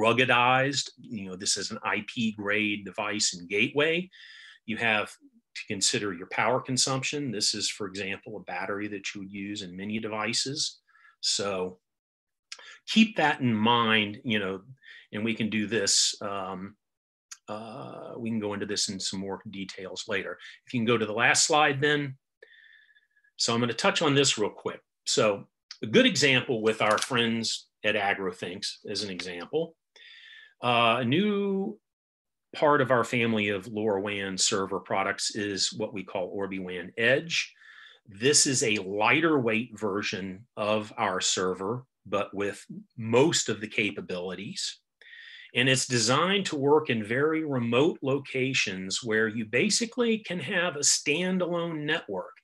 ruggedized. You know, this is an IP grade device and gateway. You have to consider your power consumption. This is, for example, a battery that you would use in many devices. So keep that in mind, you know, and we can do this. We can go into this in some more details later. If you can go to the last slide then. So I'm going to touch on this real quick. So a good example with our friends at AgroThings as an example. A new part of our family of LoRaWAN server products is what we call Orbi-WAN Edge. This is a lighter weight version of our server, but with most of the capabilities. And it's designed to work in very remote locations where you basically can have a standalone network.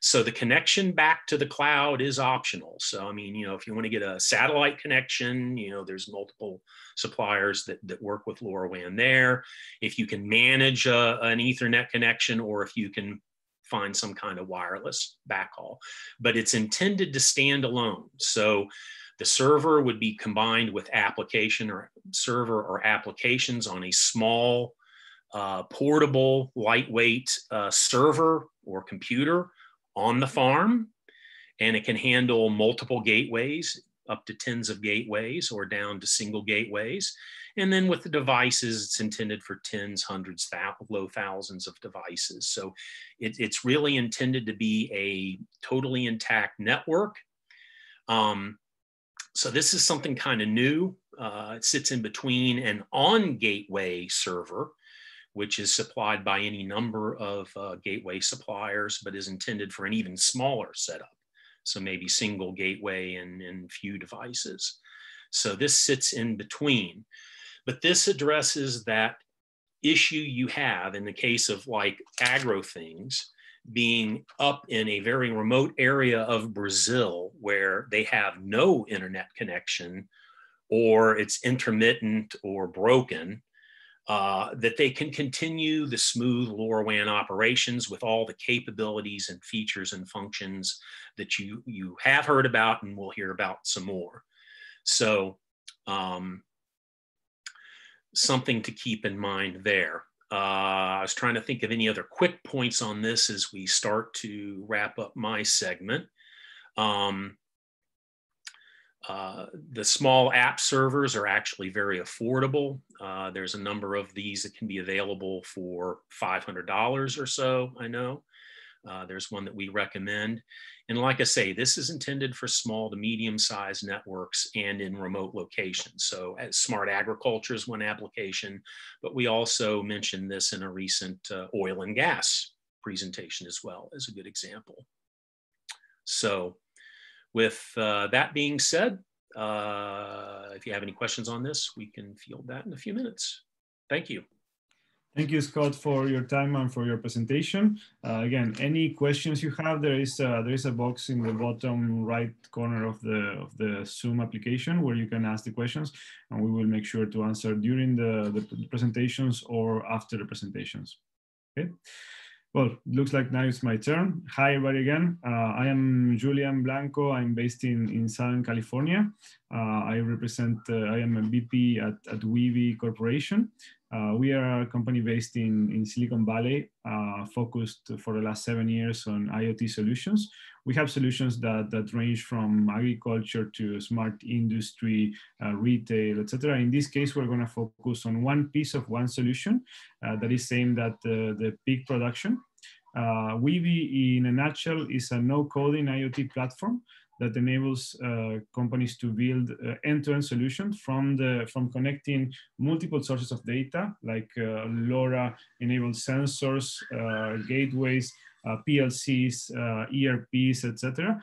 So the connection back to the cloud is optional. So, I mean, you know, if you want to get a satellite connection, you know, there's multiple suppliers that work with LoRaWAN there. If you can manage an Ethernet connection, or if you can find some kind of wireless backhaul, but it's intended to stand alone. So the server would be combined with application or server or applications on a small, portable, lightweight server or computer on the farm, and it can handle multiple gateways, up to tens of gateways or down to single gateways. And then with the devices, it's intended for tens, hundreds, low thousands of devices. So it's really intended to be a totally intact network. So this is something kind of new. It sits in between an on-gateway server, which is supplied by any number of gateway suppliers, but is intended for an even smaller setup. So maybe single gateway and few devices. So this sits in between. But this addresses that issue you have in the case of like AgroThings being up in a very remote area of Brazil where they have no internet connection, or it's intermittent or broken, that they can continue the smooth LoRaWAN operations with all the capabilities and features and functions that you have heard about, and we'll hear about some more. So something to keep in mind there. I was trying to think of any other quick points on this as we start to wrap up my segment. The small app servers are actually very affordable. There's a number of these that can be available for $500 or so, I know. There's one that we recommend. And like I say, this is intended for small to medium-sized networks and in remote locations. So smart agriculture is one application, but we also mentioned this in a recent oil and gas presentation as well, as a good example. So with that being said, if you have any questions on this, we can field that in a few minutes. Thank you. Thank you, Scott, for your time and for your presentation. Again, any questions you have, there is a box in the bottom right corner of the Zoom application where you can ask the questions, and we will make sure to answer during the presentations or after the presentations. Okay. Well, looks like now it's my turn. Hi, everybody again. I am Julian Blanco. I'm based in Southern California. I am a VP at Weeby Corporation. We are a company based in Silicon Valley, focused for the last 7 years on IoT solutions. We have solutions that range from agriculture to smart industry, retail, etc. In this case, we're going to focus on one piece of one solution that is aimed at the pig production. Weeby, in a nutshell, is a no-coding IoT platform that enables companies to build end-to-end solutions from connecting multiple sources of data, like LoRa-enabled sensors, gateways, PLCs, ERPs, etc.,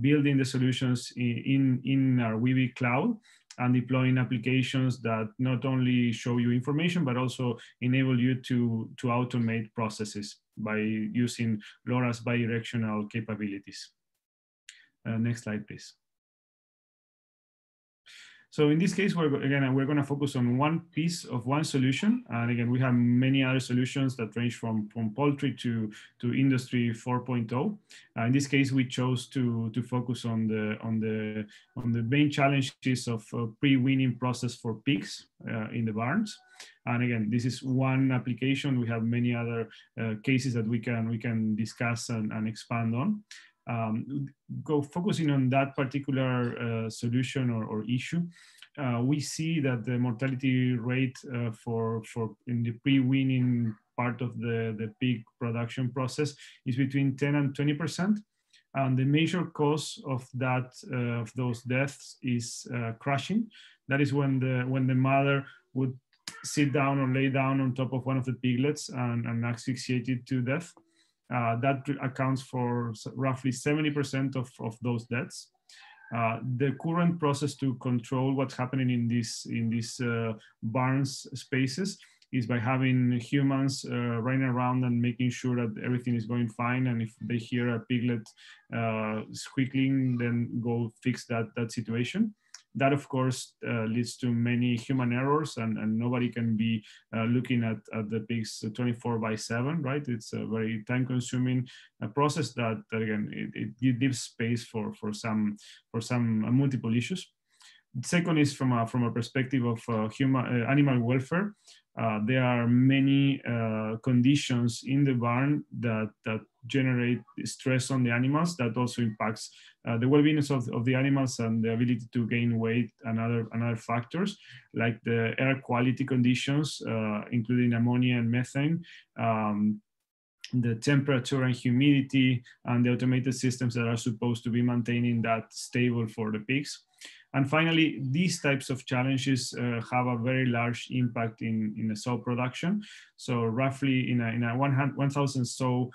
building the solutions in our Weeby cloud, and deploying applications that not only show you information, but also enable you to automate processes by using LoRa's bidirectional capabilities. Next slide, please. So in this case, we're going to focus on one piece of one solution. And again, we have many other solutions that range from poultry to industry 4.0. In this case, we chose to focus on the main challenges of pre-weaning process for pigs in the barns. And again, this is one application. We have many other cases that we can discuss and expand on. Focusing on that particular solution or issue, we see that the mortality rate for in the pre-weaning part of the pig production process is between 10 and 20%. And the major cause of that of those deaths is crushing. That is when the mother would sit down or lay down on top of one of the piglets and asphyxiate it to death. That accounts for roughly 70% of those deaths. The current process to control what's happening in these barns spaces is by having humans running around and making sure that everything is going fine. And if they hear a piglet squealing, then go fix that situation. That, of course, leads to many human errors, and nobody can be looking at the pigs 24/7, right? It's a very time-consuming process that again, it gives space for some multiple issues. Second is from a perspective of animal welfare. There are many conditions in the barn that generate stress on the animals that also impacts the well-being of the animals and the ability to gain weight and other factors like the air quality conditions, including ammonia and methane, the temperature and humidity, and the automated systems that are supposed to be maintaining that stable for the pigs. And finally, these types of challenges have a very large impact in the sow production. So roughly in a 1,000 sow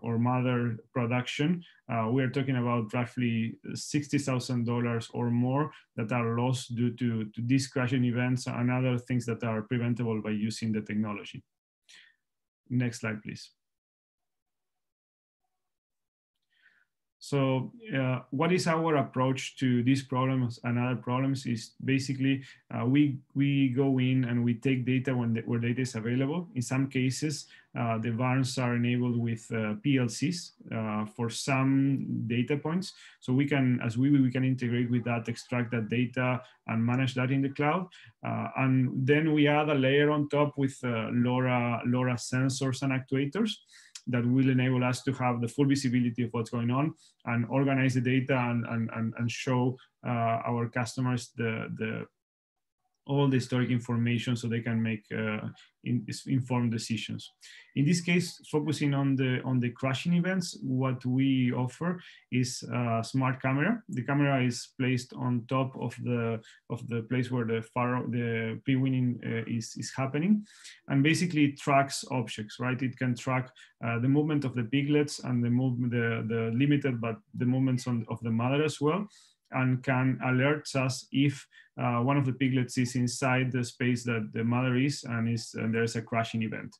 or mother production, we are talking about roughly $60,000 or more that are lost due to these crashing events and other things that are preventable by using the technology. Next slide, please. So what is our approach to these problems and other problems is basically we go in and we take data where data is available. In some cases, the barns are enabled with PLCs for some data points. So we can, as we can integrate with that, extract that data and manage that in the cloud. And then we add a layer on top with LoRa sensors and actuators that will enable us to have the full visibility of what's going on and organize the data and show our customers all the historic information so they can make informed decisions. In this case, focusing on the crashing events, what we offer is a smart camera. The camera is placed on top of the place where the pig weaning is happening, and basically it tracks objects. Right, it can track the movement of the piglets and the limited but the movements of the mother as well, and can alert us if one of the piglets is inside the space that the mother is and there's a crashing event.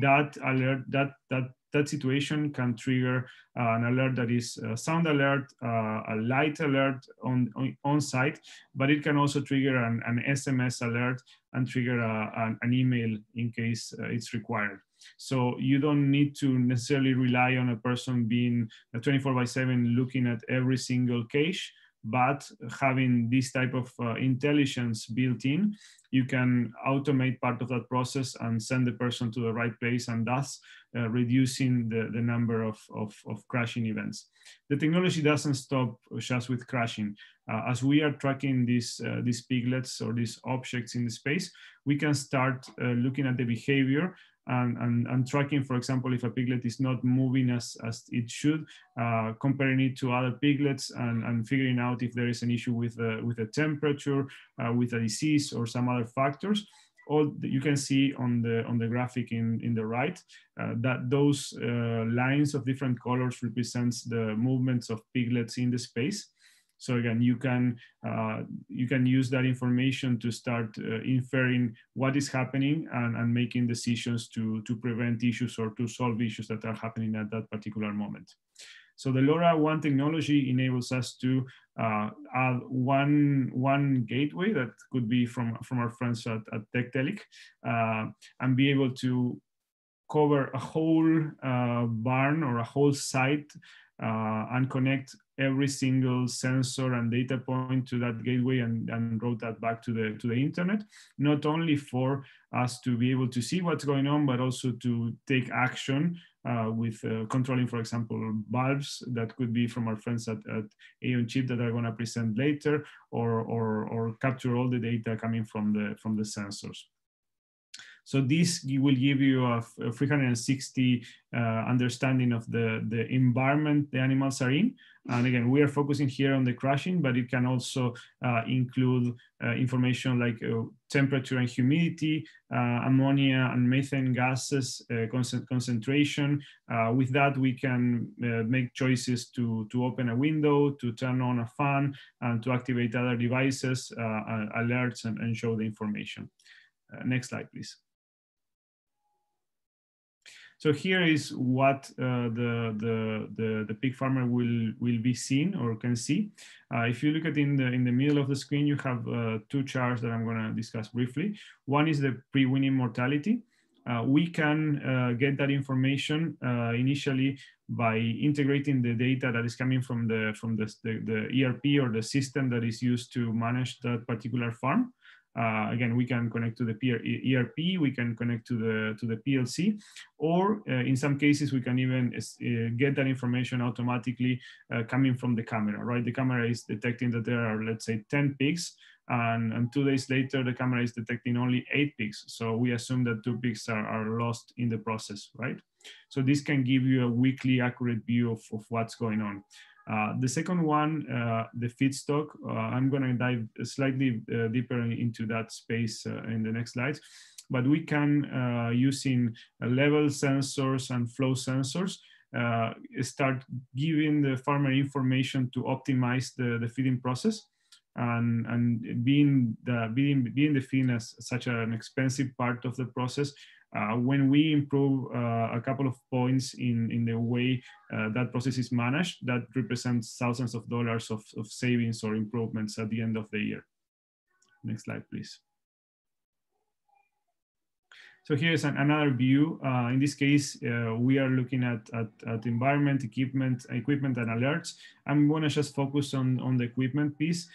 That alert, that situation can trigger an alert that is a sound alert, a light alert on site, but it can also trigger an SMS alert and trigger an email in case it's required. So you don't need to necessarily rely on a person being 24/7 looking at every single cache, but having this type of intelligence built in, you can automate part of that process and send the person to the right place, and thus reducing the number of crashing events. The technology doesn't stop just with crashing. As we are tracking these piglets or these objects in the space, we can start looking at the behavior and tracking, for example, if a piglet is not moving as it should, comparing it to other piglets and figuring out if there is an issue with the temperature, with a disease or some other factors. All you can see on the graphic in the right, that those lines of different colors represents the movements of piglets in the space. So again, you can use that information to start inferring what is happening and making decisions to prevent issues or to solve issues that are happening at that particular moment. So the LoRaWAN technology enables us to add one gateway that could be from our friends at TEKTELIC, and be able to cover a whole barn or a whole site and connect every single sensor and data point to that gateway and route that back to the internet, not only for us to be able to see what's going on, but also to take action with controlling, for example, valves that could be from our friends at Aon Chips that are gonna present later, or capture all the data coming from the sensors. So this will give you a 360 understanding of the environment the animals are in. And again, we are focusing here on the crashing, but it can also include information like temperature and humidity, ammonia and methane gases, concentration. With that, we can make choices to open a window, to turn on a fan, and to activate other devices, alerts, and show the information. Next slide, please. So here is what the pig farmer will be seeing or can see. If you look at in the middle of the screen, you have two charts that I'm going to discuss briefly. One is the pre-weaning mortality, We can get that information initially by integrating the data that is coming from the ERP or the system that is used to manage that particular farm. Again, we can connect to the ERP, we can connect to the PLC, or in some cases, we can even get that information automatically coming from the camera, right? The camera is detecting that there are, let's say, 10 pigs, and 2 days later, the camera is detecting only 8 pigs. So we assume that 2 pigs are lost in the process, right? So this can give you a weekly accurate view of what's going on. The second one, the feedstock, I'm going to dive slightly deeper into that space in the next slides, but we can, using level sensors and flow sensors, start giving the farmer information to optimize the feeding process. And being the feeding as such an expensive part of the process, when we improve a couple of points in the way that process is managed, that represents thousands of dollars of savings or improvements at the end of the year. Next slide, please. So here's another view. In this case, we are looking at environment, equipment and alerts. I'm gonna just focus on the equipment piece.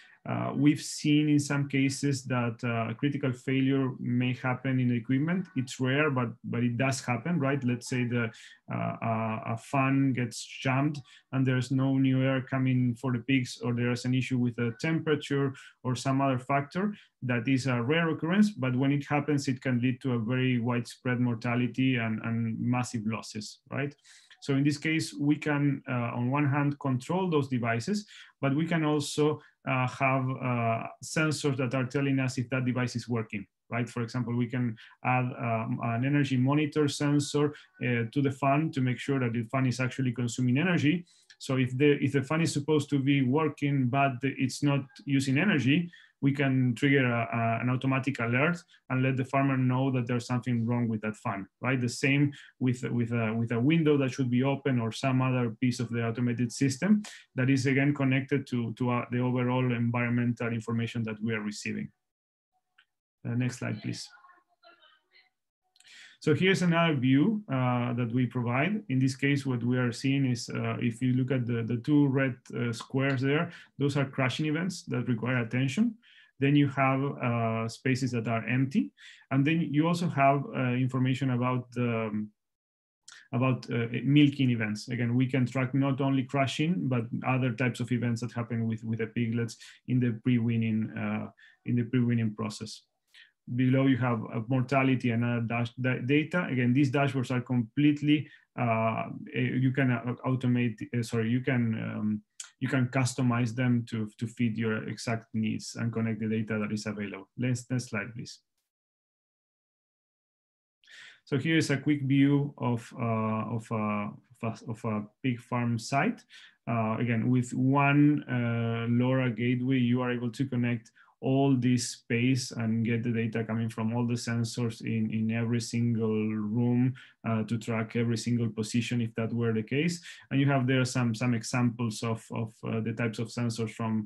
We've seen in some cases that critical failure may happen in the equipment. It's rare, but it does happen, right? Let's say a fan gets jammed and there's no new air coming for the pigs, or there's an issue with the temperature or some other factor. That is a rare occurrence, but when it happens, it can lead to a very widespread mortality and massive losses, right? So in this case, we can, on one hand, control those devices, but we can also have sensors that are telling us if that device is working, right? For example, we can add an energy monitor sensor to the fan to make sure that the fan is actually consuming energy. So if the fan is supposed to be working, but it's not using energy, we can trigger an automatic alert and let the farmer know that there's something wrong with that fan, right? The same with a window that should be open or some other piece of the automated system that is again connected to the overall environmental information that we are receiving. Next slide, please. So here's another view that we provide. In this case, what we are seeing is, if you look at the two red squares there, those are crashing events that require attention. Then you have spaces that are empty. And then you also have information about milking events. Again, we can track not only crashing, but other types of events that happen with the piglets in the pre-weaning process. Below you have mortality and other data. Again, these dashboards are completely, you can customize them to fit your exact needs and connect the data that is available. Next slide, please. So here is a quick view of a pig farm site. Again, with one LoRa gateway, you are able to connect all this space and get the data coming from all the sensors in every single room to track every single position if that were the case. And you have there some examples of the types of sensors from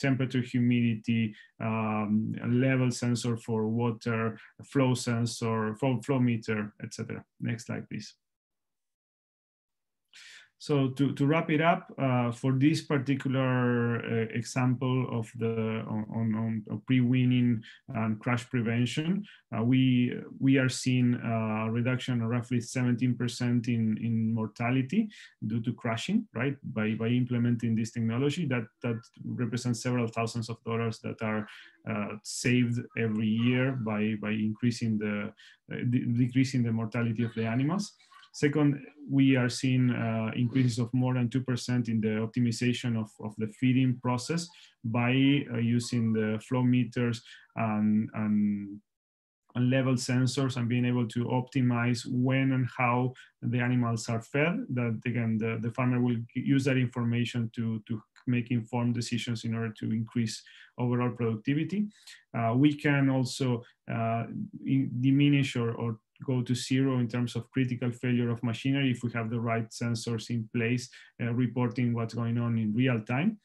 temperature, humidity, level sensor for water, flow sensor, flow meter, etc. Next slide, please. So to wrap it up, for this particular example of the on pre-weaning and crash prevention, we are seeing a reduction of roughly 17% in mortality due to crashing, right? By implementing this technology, that represents several thousands of dollars that are saved every year by increasing decreasing the mortality of the animals. Second, we are seeing increases of more than 2% in the optimization of the feeding process by using the flow meters and level sensors and being able to optimize when and how the animals are fed. That again, the farmer will use that information to make informed decisions in order to increase overall productivity. We can also diminish or go to zero in terms of critical failure of machinery if we have the right sensors in place reporting what's going on in real time.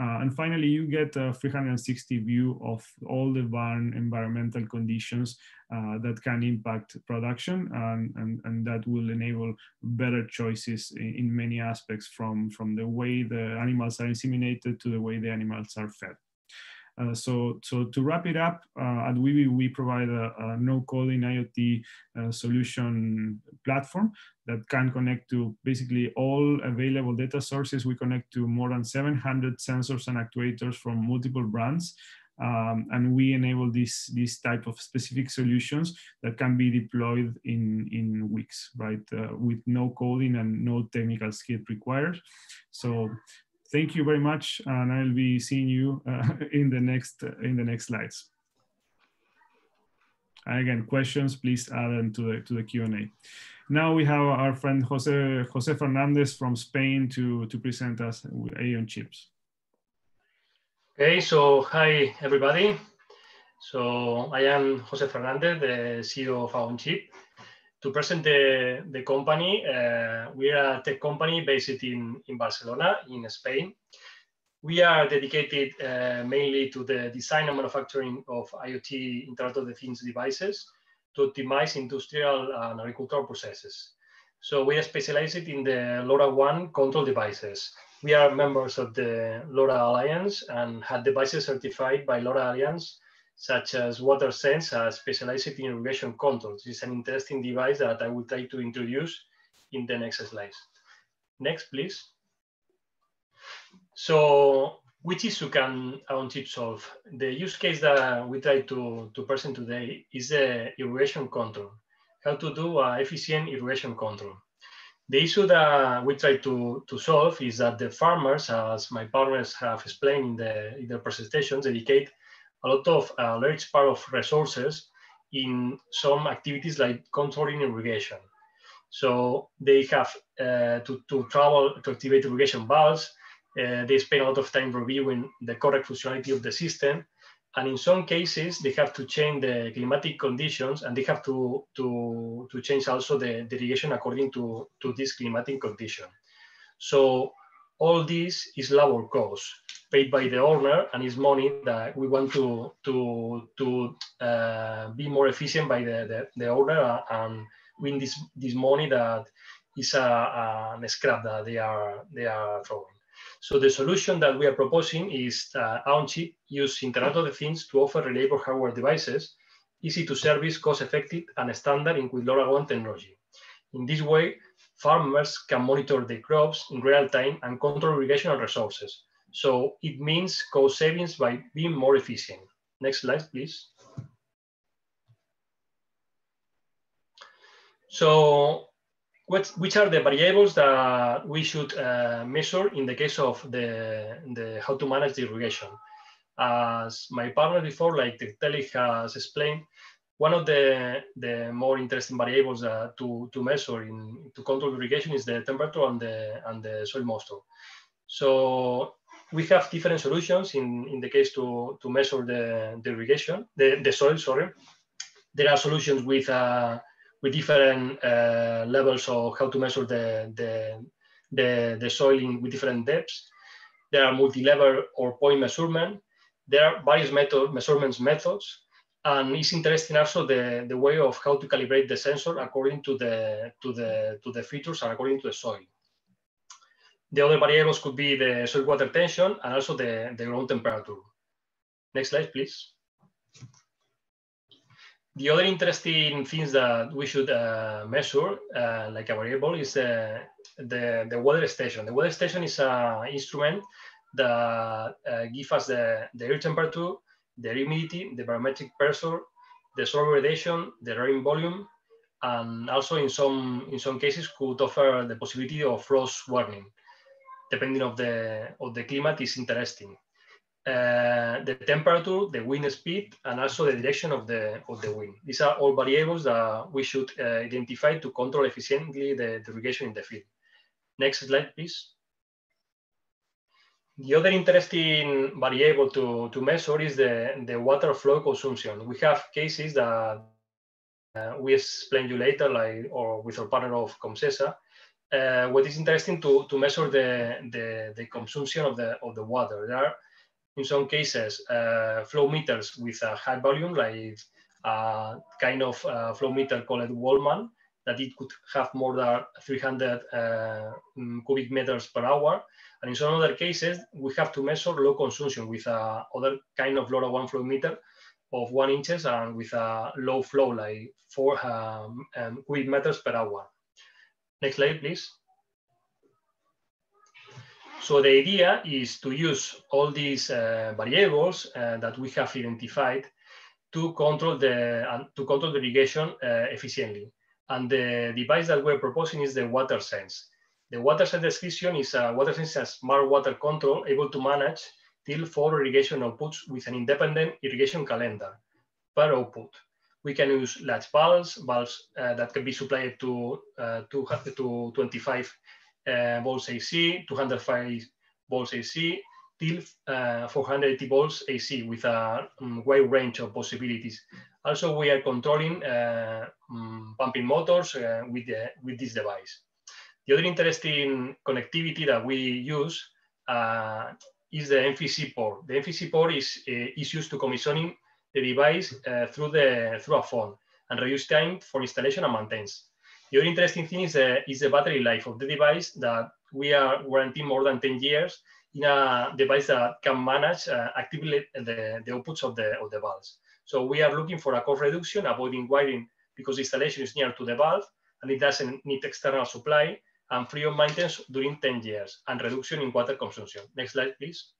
And finally, you get a 360 view of all the barn environmental conditions that can impact production, and that will enable better choices in many aspects, from the way the animals are inseminated to the way the animals are fed. So to wrap it up, at Weeby, we provide a no-coding IoT solution platform that can connect to basically all available data sources. We connect to more than 700 sensors and actuators from multiple brands. And we enable this type of specific solutions that can be deployed in weeks, right? With no coding and no technical skill required. So thank you very much, and I'll be seeing you in the next slides. And again, questions, please add them to the Q&A. Now we have our friend Jose Fernandez from Spain to present us with Aon Chips. Okay, so hi everybody. So I am Jose Fernandez, the CEO of Aon Chips. To present the company, we are a tech company based in Barcelona, in Spain. We are dedicated mainly to the design and manufacturing of IoT, Internet of the Things devices, to optimize industrial and agricultural processes. So we are specialized in the LoRaWAN control devices. We are members of the LoRa Alliance and have devices certified by LoRa Alliance, such as WaterSense, specialized in irrigation controls. It's an interesting device that I will try to introduce in the next slides. Next, please. So, which issue can Aon Chips solve? The use case that we try to present today is the irrigation control. How to do efficient irrigation control. The issue that we try to solve is that the farmers, as my partners have explained in the presentations, dedicate a lot of large part of resources in some activities like controlling irrigation. So they have to travel to activate irrigation valves. They spend a lot of time reviewing the correct functionality of the system. And in some cases, they have to change the climatic conditions, and they have to change also the irrigation according to this climatic condition. So all this is labor cost paid by the owner, and is money that we want to be more efficient by the owner and win this money that is a scrap that they are throwing. So the solution that we are proposing is Aon Chips use Internet of the Things to offer reliable hardware devices, easy to service, cost-effective, and standard with LoRaWAN technology. In this way, farmers can monitor the crops in real time and control irrigation resources. So it means cost savings by being more efficient. Next slide, please. So which are the variables that we should measure in the case of the how to manage the irrigation? As my partner before, like TEKTELIC has explained, one of the more interesting variables to measure to control irrigation is the temperature and the soil moisture. So we have different solutions in the case to measure the irrigation, the soil, sorry. There are solutions with different levels of how to measure the soil with different depths. There are multi-level or point measurement. There are various measurement methods. And it's interesting also the way of how to calibrate the sensor according to the features and according to the soil. The other variables could be the soil water tension and also the ground temperature. Next slide, please. The other interesting things that we should measure, like a variable, is the weather station. The weather station is an instrument that gives us the air temperature, the humidity, the barometric pressure, the soil gradation, the rain volume, and also in some cases could offer the possibility of frost warning, depending of the climate is interesting. The temperature, the wind speed, and also the direction of the wind. These are all variables that we should identify to control efficiently the irrigation in the field. Next slide, please. The other interesting variable to measure is the water flow consumption. We have cases that we explain you later, like, or with our partner of CompSesa, what is interesting to measure the consumption of the water. There are, in some cases, flow meters with a high volume, like kind of flow meter called Wallman, that it could have more than 300 cubic meters per hour. And in some other cases, we have to measure low consumption with other kind of LoRaWAN flow meter of 1 inch and with a low flow, like 4 cubic meters per hour. Next slide, please. So the idea is to use all these variables that we have identified to control the irrigation efficiently. And the device that we're proposing is the WaterSense. The WaterSense description is a smart water control able to manage till 4 irrigation outputs with an independent irrigation calendar per output. We can use large valves that can be supplied to 25 volts AC, 205 volts AC, till 480 volts AC with a wide range of possibilities. Also, we are controlling pumping motors with this device. The other interesting connectivity that we use is the MVC port. The MVC port is used to commissioning the device through a phone and reduce time for installation and maintenance. The other interesting thing is the battery life of the device that we are guaranteeing more than 10 years in a device that can manage actively the outputs of the valves. So we are looking for a cost reduction, avoiding wiring because installation is near to the valve and it doesn't need external supply, and free of maintenance during 10 years and reduction in water consumption. Next slide, please.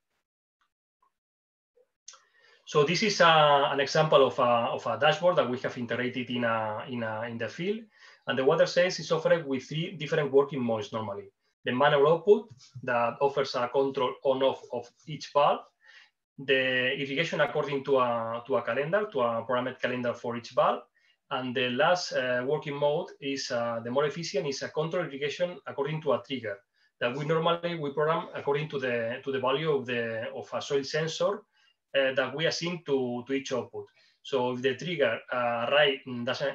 So this is an example of a dashboard that we have integrated in the field. And the WaterSense is offered with 3 different working modes normally. The manual output that offers a control on-off of each valve. The irrigation according to a calendar, to a parameter calendar for each valve. And the last working mode is the more efficient, is a control irrigation according to a trigger that we normally program according to the value of a soil sensor that we assign to each output. So if the trigger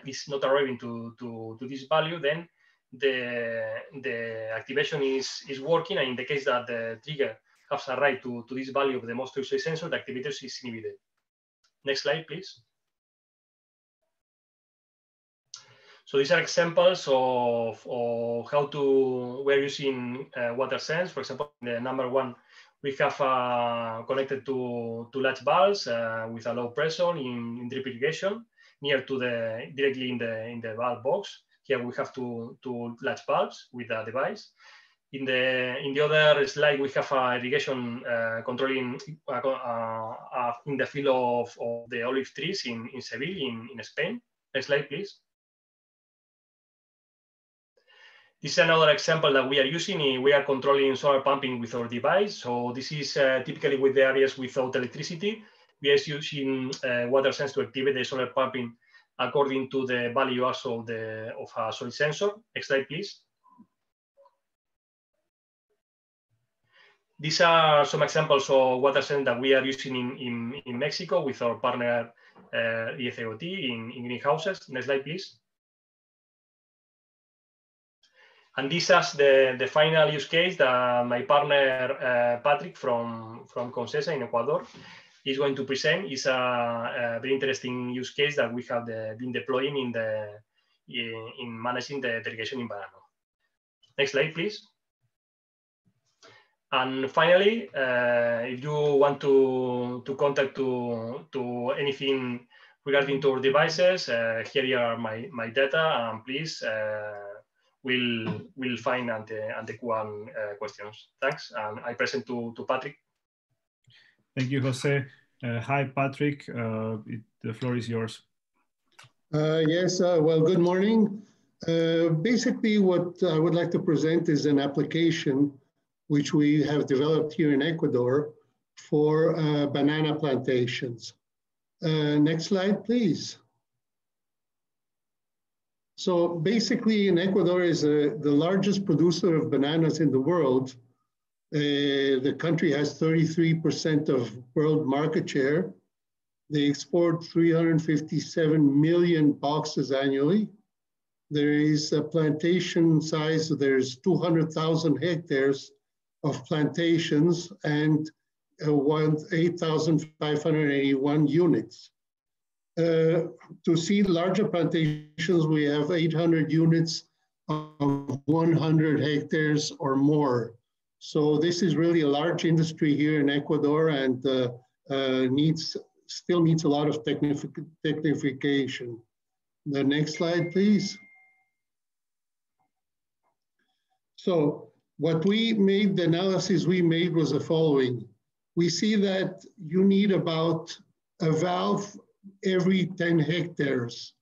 is not arriving to this value, then the activation is working. And in the case that the trigger has arrived to this value of the most soil sensor, the activator is inhibited. Next slide, please. So these are examples of how we're using WaterSense. For example, the number 1, we have connected to large valves with a low pressure in drip irrigation near to directly in the valve box. Here we have two large valves with the device. In the other slide, we have irrigation controlling in the field of the olive trees in Seville, in Spain. Next slide, please. This is another example that we are using. We are controlling solar pumping with our device. So this is typically with the areas without electricity. We are using WaterSense to activate the solar pumping according to the value also of a soil sensor. Next slide, please. These are some examples of WaterSense that we are using in Mexico with our partner ICOT in greenhouses. Next slide, please. And this is the final use case that my partner, Patrick from CompSesa in Ecuador is going to present. It's a very interesting use case that we have been deploying in managing the irrigation in Banano. Next slide, please. And finally, if you want to contact to anything regarding to our devices, here are my data, and please, we'll find and take one questions. Thanks, and I present to Patrick. Thank you, Jose. Hi, Patrick. The floor is yours. Yes. Well, good morning. Basically, what I would like to present is an application which we have developed here in Ecuador for banana plantations. Next slide, please. So basically, in Ecuador is the largest producer of bananas in the world. The country has 33% of world market share. They export 357 million boxes annually. there is a plantation size, there's 200,000 hectares of plantations and 8,581 units. To see larger plantations, we have 800 units of 100 hectares or more. So this is really a large industry here in Ecuador, and still needs a lot of technification. The next slide, please. So what we made, the analysis we made was the following. We see that you need about a valve every 10 hectares.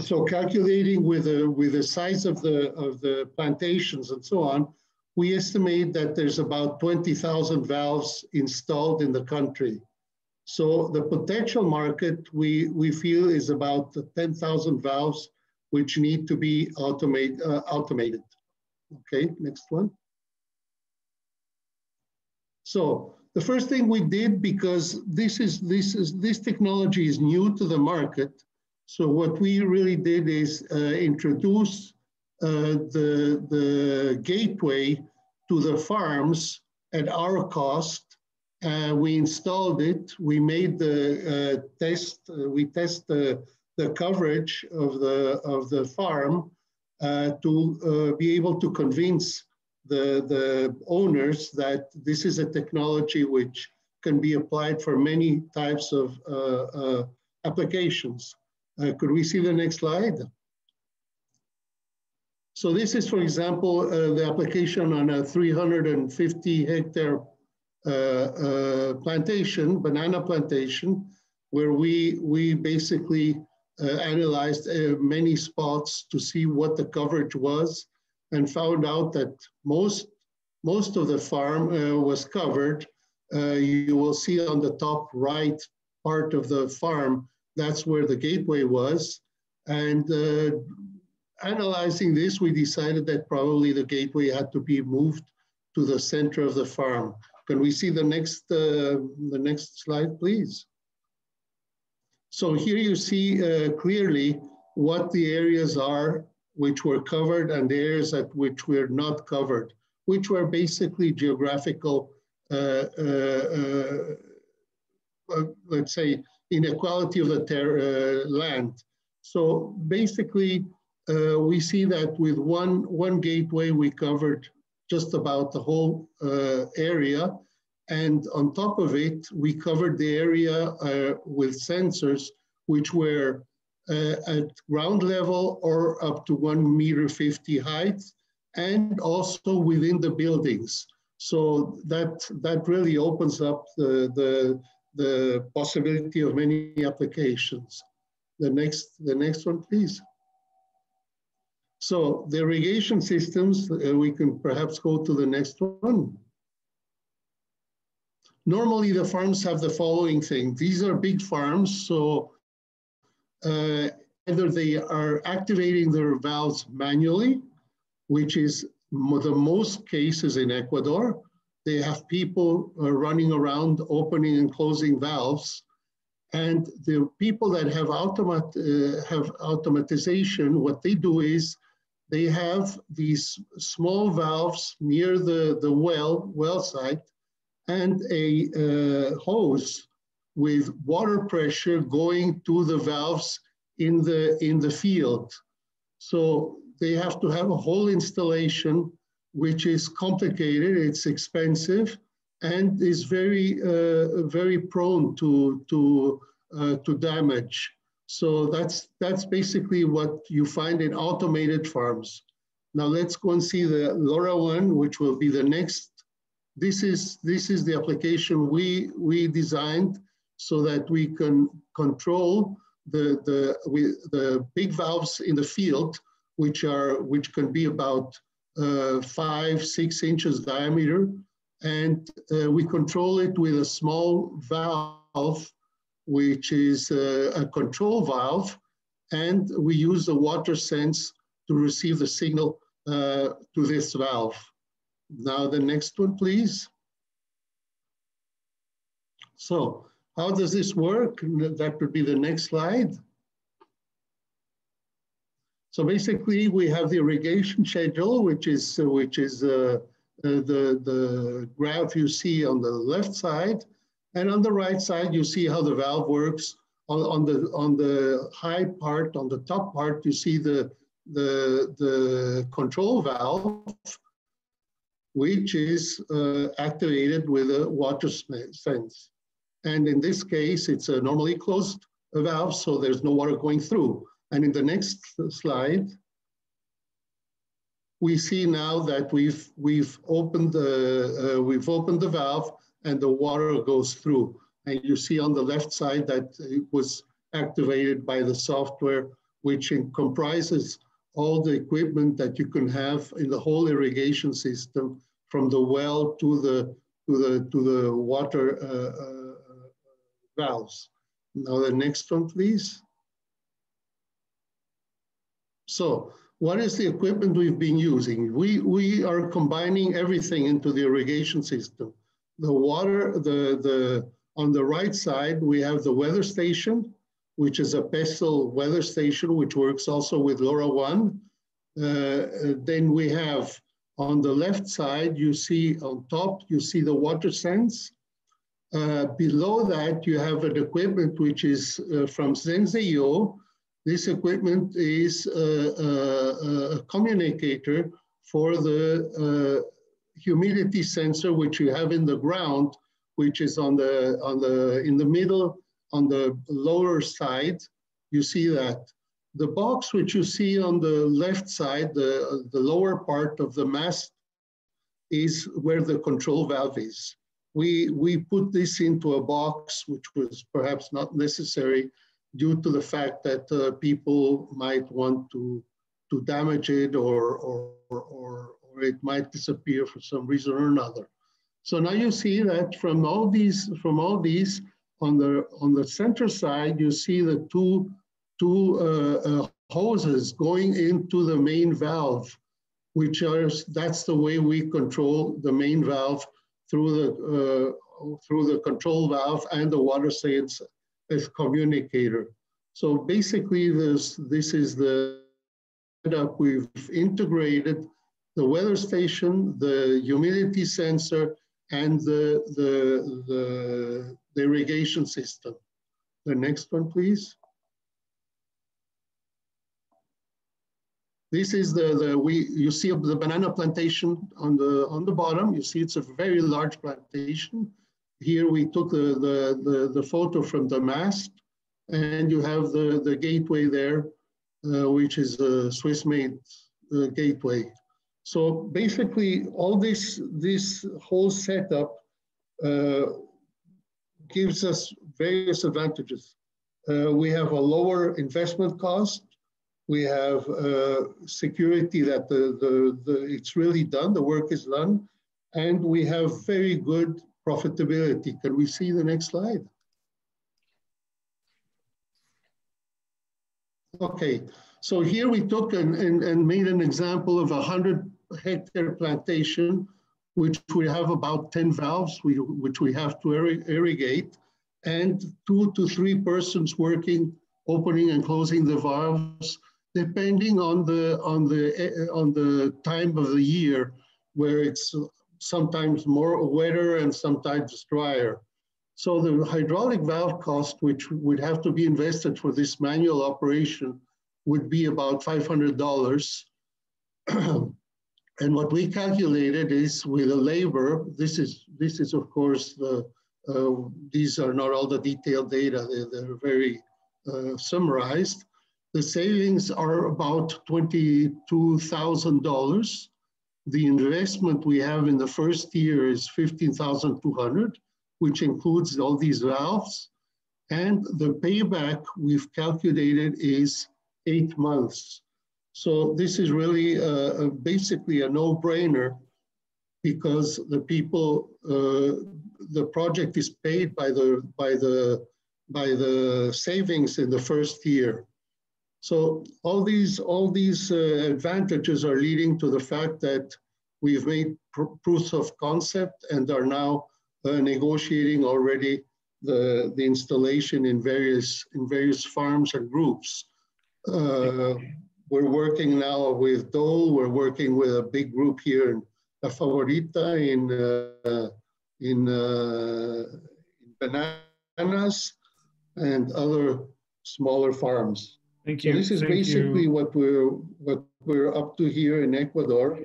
So calculating with the size of the plantations and so on, we estimate that there's about 20,000 valves installed in the country. So the potential market we feel is about 10,000 valves which need to be automated. Okay, next one. So the first thing we did, because this technology is new to the market, so what we really did is introduce the gateway to the farms at our cost. We installed it, we made the test the coverage of the farm to be able to convince the owners that this is a technology which can be applied for many types of applications. Could we see the next slide? So this is, for example, the application on a 350 hectare plantation, banana plantation, where we basically analyzed many spots to see what the coverage was, and found out that most of the farm was covered. You will see on the top right part of the farm, that's where the gateway was. And analyzing this, we decided that probably the gateway had to be moved to the center of the farm. Can we see the next slide, please? So here you see clearly what the areas are which were covered and the areas at which were not covered, which were basically geographical, let's say, inequality of the land. So basically, we see that with one gateway, we covered just about the whole area. And on top of it, we covered the area with sensors, which were at ground level or up to 1.50 meters height, and also within the buildings. So that really opens up the possibility of many applications. The next one, please. So the irrigation systems, we can perhaps go to the next one. Normally the farms have the following thing. These are big farms, so either they are activating their valves manually, which is the most cases in Ecuador. They have people running around opening and closing valves. And the people that have automatization, what they do is they have these small valves near the well site, and a hose with water pressure going to the valves in the field. So they have to have a whole installation, which is complicated, it's expensive, and is very prone to damage. So that's basically what you find in automated farms. Now let's go and see the LoRaWAN, which will be the next. This is the application we designed so that we can control the big valves in the field, which can be about 5-6 inches diameter, and we control it with a small valve, which is a control valve, and we use the WaterSense to receive the signal to this valve. Now the next one, please. So how does this work? That would be the next slide. So basically, we have the irrigation schedule, which is the graph you see on the left side, and on the right side you see how the valve works. On the high part, on the top part, you see the control valve, which is activated with a water sense. And in this case, it's a normally closed valve, so there's no water going through. And in the next slide, we see now that we've opened the valve and the water goes through. And you see on the left side that it was activated by the software, which comprises all the equipment that you can have in the whole irrigation system, from the well to the water valves. Now the next one, please. So what is the equipment we've been using? We are combining everything into the irrigation system. The water, on the right side, we have the weather station, which is a PESTEL weather station, which works also with LoRaWAN. Then we have on the left side, you see on top, you see the WaterSense. Below that, you have an equipment which is from Senseo. This equipment is a communicator for the humidity sensor, which you have in the ground, which is in the middle. On the lower side, you see that. The box which you see on the left side, the lower part of the mast, is where the control valve is. We put this into a box, which was perhaps not necessary due to the fact that people might want to damage it, or it might disappear for some reason or another. So now you see that from all these, on the center side, you see the two hoses going into the main valve, that's the way we control the main valve through the control valve and the water sense as communicator. So basically, this is the setup. We've integrated the weather station, the humidity sensor, and the irrigation system. The next one, please. This is you see the banana plantation on the bottom. You see it's a very large plantation. Here we took the photo from the mast, and you have the gateway there, which is a Swiss-made gateway. So basically, all this whole setup gives us various advantages. We have a lower investment cost. We have security that it's really done, the work is done, and we have very good profitability. Can we see the next slide? Okay, so here we took and made an example of a 100-hectare plantation, which we have about 10 valves, which we have to irrigate, and 2 to 3 persons working, opening and closing the valves, depending on the time of the year, where it's sometimes more wetter and sometimes drier. So the hydraulic valve cost, which would have to be invested for this manual operation, would be about $500. And what we calculated is with the labor. This is of course these are not all the detailed data. They're very summarized. The savings are about $22,000. The investment we have in the first year is $15,200, which includes all these valves. And the payback we've calculated is 8 months. So this is really basically a no-brainer, because the project is paid by the savings in the first year. So all these advantages are leading to the fact that we've made proofs of concept and are now negotiating already the installation in various farms and groups. We're working now with Dole. We're working with a big group here in La Favorita in Bananas and other smaller farms. Thank you. So this is basically what we're up to here in Ecuador.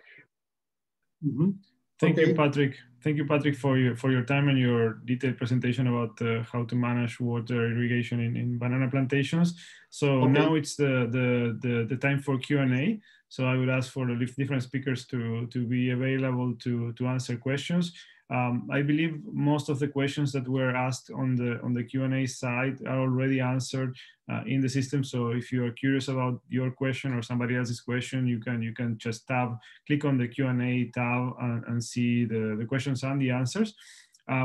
Mm-hmm. Thank you, Patrick. Thank you, Patrick, for your time and your detailed presentation about how to manage water irrigation in banana plantations. So now it's the time for Q&A. So I would ask for the different speakers to be available to answer questions. I believe most of the questions that were asked on the Q&A side are already answered in the system. So if you are curious about your question or somebody else's question, you can just click on the Q&A tab and see the questions and the answers.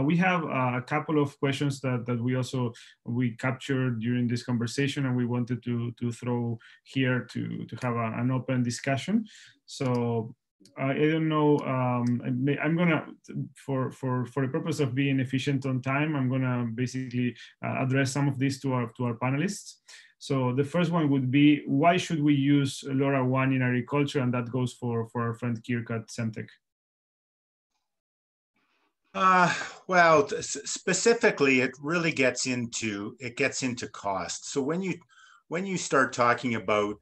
We have a couple of questions that we captured during this conversation, and we wanted to throw here to have an open discussion. So I don't know, I'm gonna, for the purpose of being efficient on time, I'm gonna basically address some of these to our panelists. So the first one would be, why should we use LoRaWAN in agriculture? And that goes for our friend Kier at Semtech. Well, specifically, it really gets into cost. So when you start talking about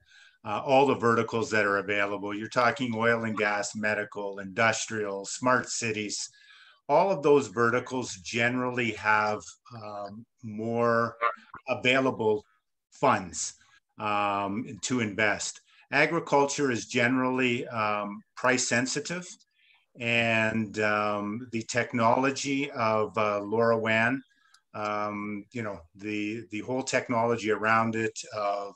all the verticals that are available, you're talking oil and gas, medical, industrial, smart cities, all of those verticals generally have more available funds to invest. Agriculture is generally price sensitive, and the technology of LoRaWAN, you know, the whole technology around it of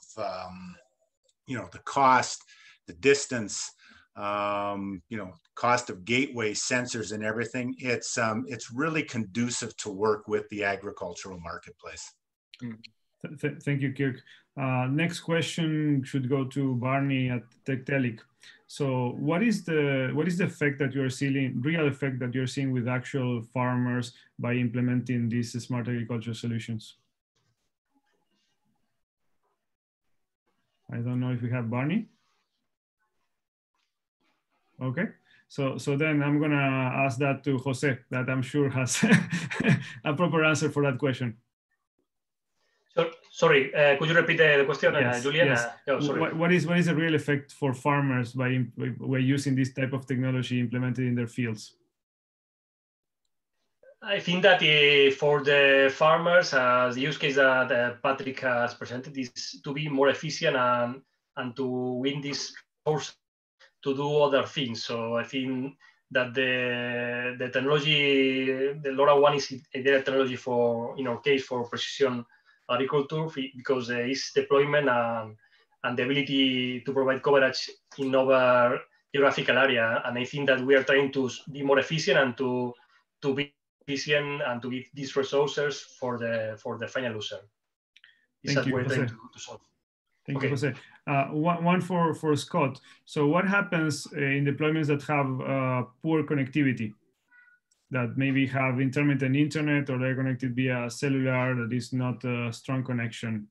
you know, the cost, the distance, you know, cost of gateway sensors and everything. It's really conducive to work with the agricultural marketplace. Thank you, Kirk. Next question should go to Barney at TEKTELIC. So what is the effect that you're seeing, real effect that you're seeing with actual farmers by implementing these smart agriculture solutions? I don't know if we have Barney. Okay, so then I'm gonna ask that to Jose, that I'm sure has a proper answer for that question. So, sorry, could you repeat the question, yes, Juliana? Yes. Oh, sorry. What is the real effect for farmers by using this type of technology implemented in their fields? I think that for the farmers, the use case that Patrick has presented is to be more efficient and to win this course to do other things. So I think that the technology, the LoRaWAN is a technology for, in our case, for precision agriculture, because its deployment and the ability to provide coverage in our geographical area. And I think that we are trying to be more efficient and to be efficient and to give these resources for the final user. Thank you, Jose. One for Scott. So what happens in deployments that have poor connectivity, that maybe have intermittent internet, or they're connected via cellular, that is not a strong connection?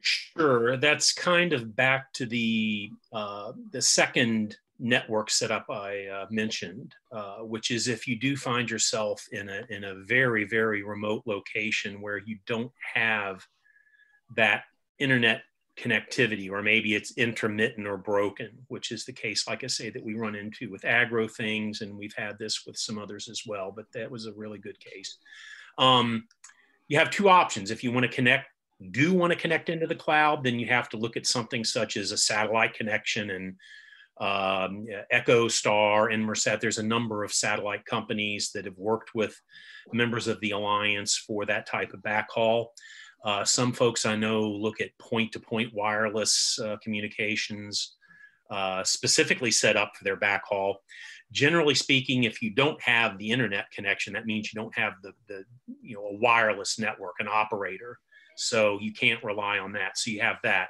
Sure, that's kind of back to the second network setup I mentioned, which is if you do find yourself in a very, very remote location where you don't have that internet connectivity, or maybe it's intermittent or broken, which is the case, like I say, that we run into with AgroThings, and we've had this with some others as well, but that was a really good case. You have two options. If you want to connect into the cloud, then you have to look at something such as a satellite connection, and Echo Star, Inmarsat. There's a number of satellite companies that have worked with members of the Alliance for that type of backhaul. Some folks I know look at point-to-point wireless communications specifically set up for their backhaul. Generally speaking, if you don't have the internet connection, that means you don't have the you know, a wireless network, an operator. So you can't rely on that. So you have that.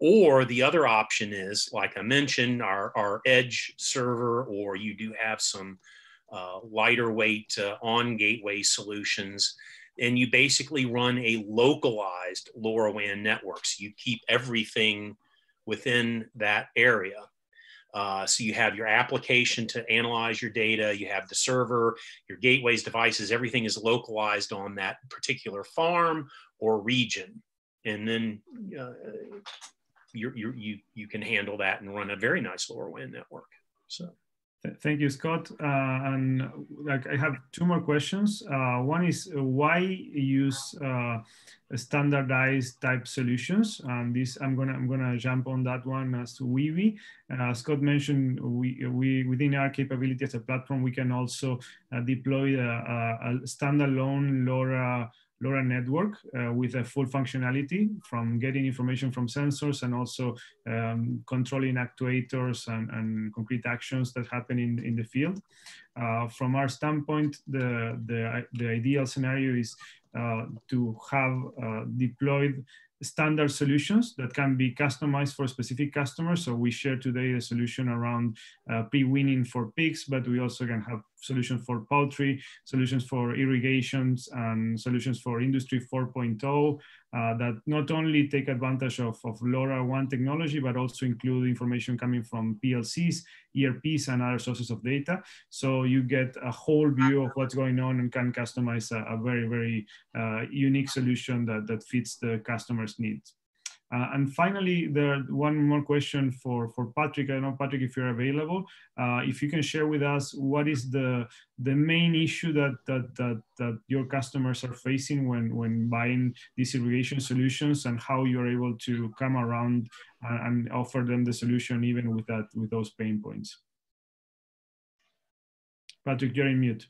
Or the other option is, like I mentioned, our edge server, or you do have some lighter weight on-gateway solutions, and you basically run a localized LoRaWAN network. So you keep everything within that area. So you have your application to analyze your data, you have the server, your gateways, devices, everything is localized on that particular farm or region. And then you can handle that and run a very nice LoRaWAN network. So. Thank you, Scott. And like, I have two more questions. One is why use standardized type solutions? And this, I'm gonna jump on that one as to Weeby. Scott mentioned we within our capability as a platform, we can also deploy a standalone LoRa network with a full functionality, from getting information from sensors and also controlling actuators and concrete actions that happen in the field. From our standpoint, the ideal scenario is to have deployed standard solutions that can be customized for specific customers. So we share today a solution around pre-weaning for pigs, but we also can have solutions for poultry, solutions for irrigations, and solutions for industry 4.0 that not only take advantage of LoRaWAN technology, but also include information coming from PLCs, ERPs, and other sources of data. So you get a whole view of what's going on and can customize a very, very unique solution that fits the customer's needs. And finally, one more question for Patrick. I don't know, Patrick, if you're available, if you can share with us what is the main issue that your customers are facing when buying these irrigation solutions, and how you're able to come around and offer them the solution even with those pain points. Patrick, you're in mute.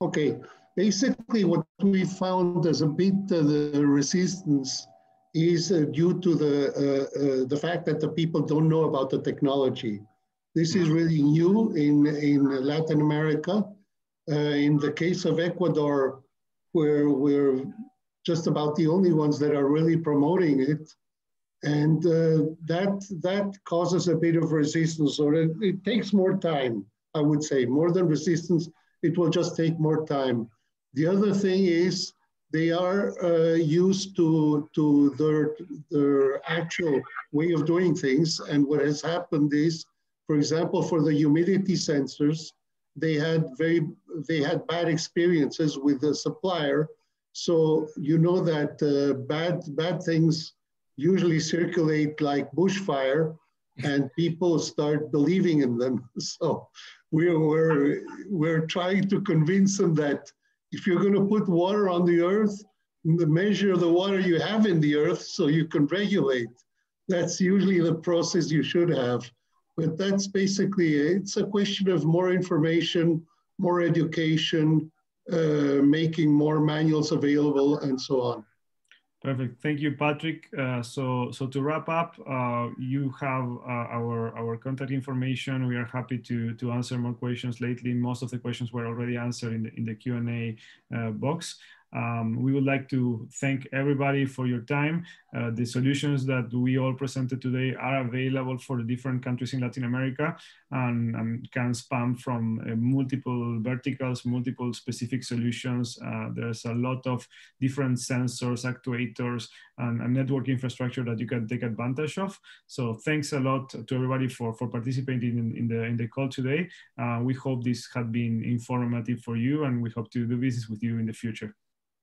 Okay. Basically, what we found as a bit the resistance is due to the fact that the people don't know about the technology. This is really new in Latin America. In the case of Ecuador, where we're just about the only ones that are really promoting it, and that causes a bit of resistance, or it takes more time, I would say. More than resistance, it will just take more time. The other thing is they are used to their actual way of doing things. And what has happened is, for example, for the humidity sensors, they had bad experiences with the supplier. So you know that bad things usually circulate like bushfire, and people start believing in them. So we're trying to convince them that if you're going to put water on the earth, measure the water you have in the earth so you can regulate. That's usually the process you should have. But that's basically, it's a question of more information, more education, making more manuals available, and so on. Perfect. Thank you, Patrick. So to wrap up, you have our contact information. We are happy to answer more questions. Lately, most of the questions were already answered in the Q&A box. We would like to thank everybody for your time. The solutions that we all presented today are available for the different countries in Latin America, and can span from multiple verticals, multiple specific solutions. There's a lot of different sensors, actuators, and network infrastructure that you can take advantage of. So thanks a lot to everybody for participating in the call today. We hope this had been informative for you, and we hope to do business with you in the future.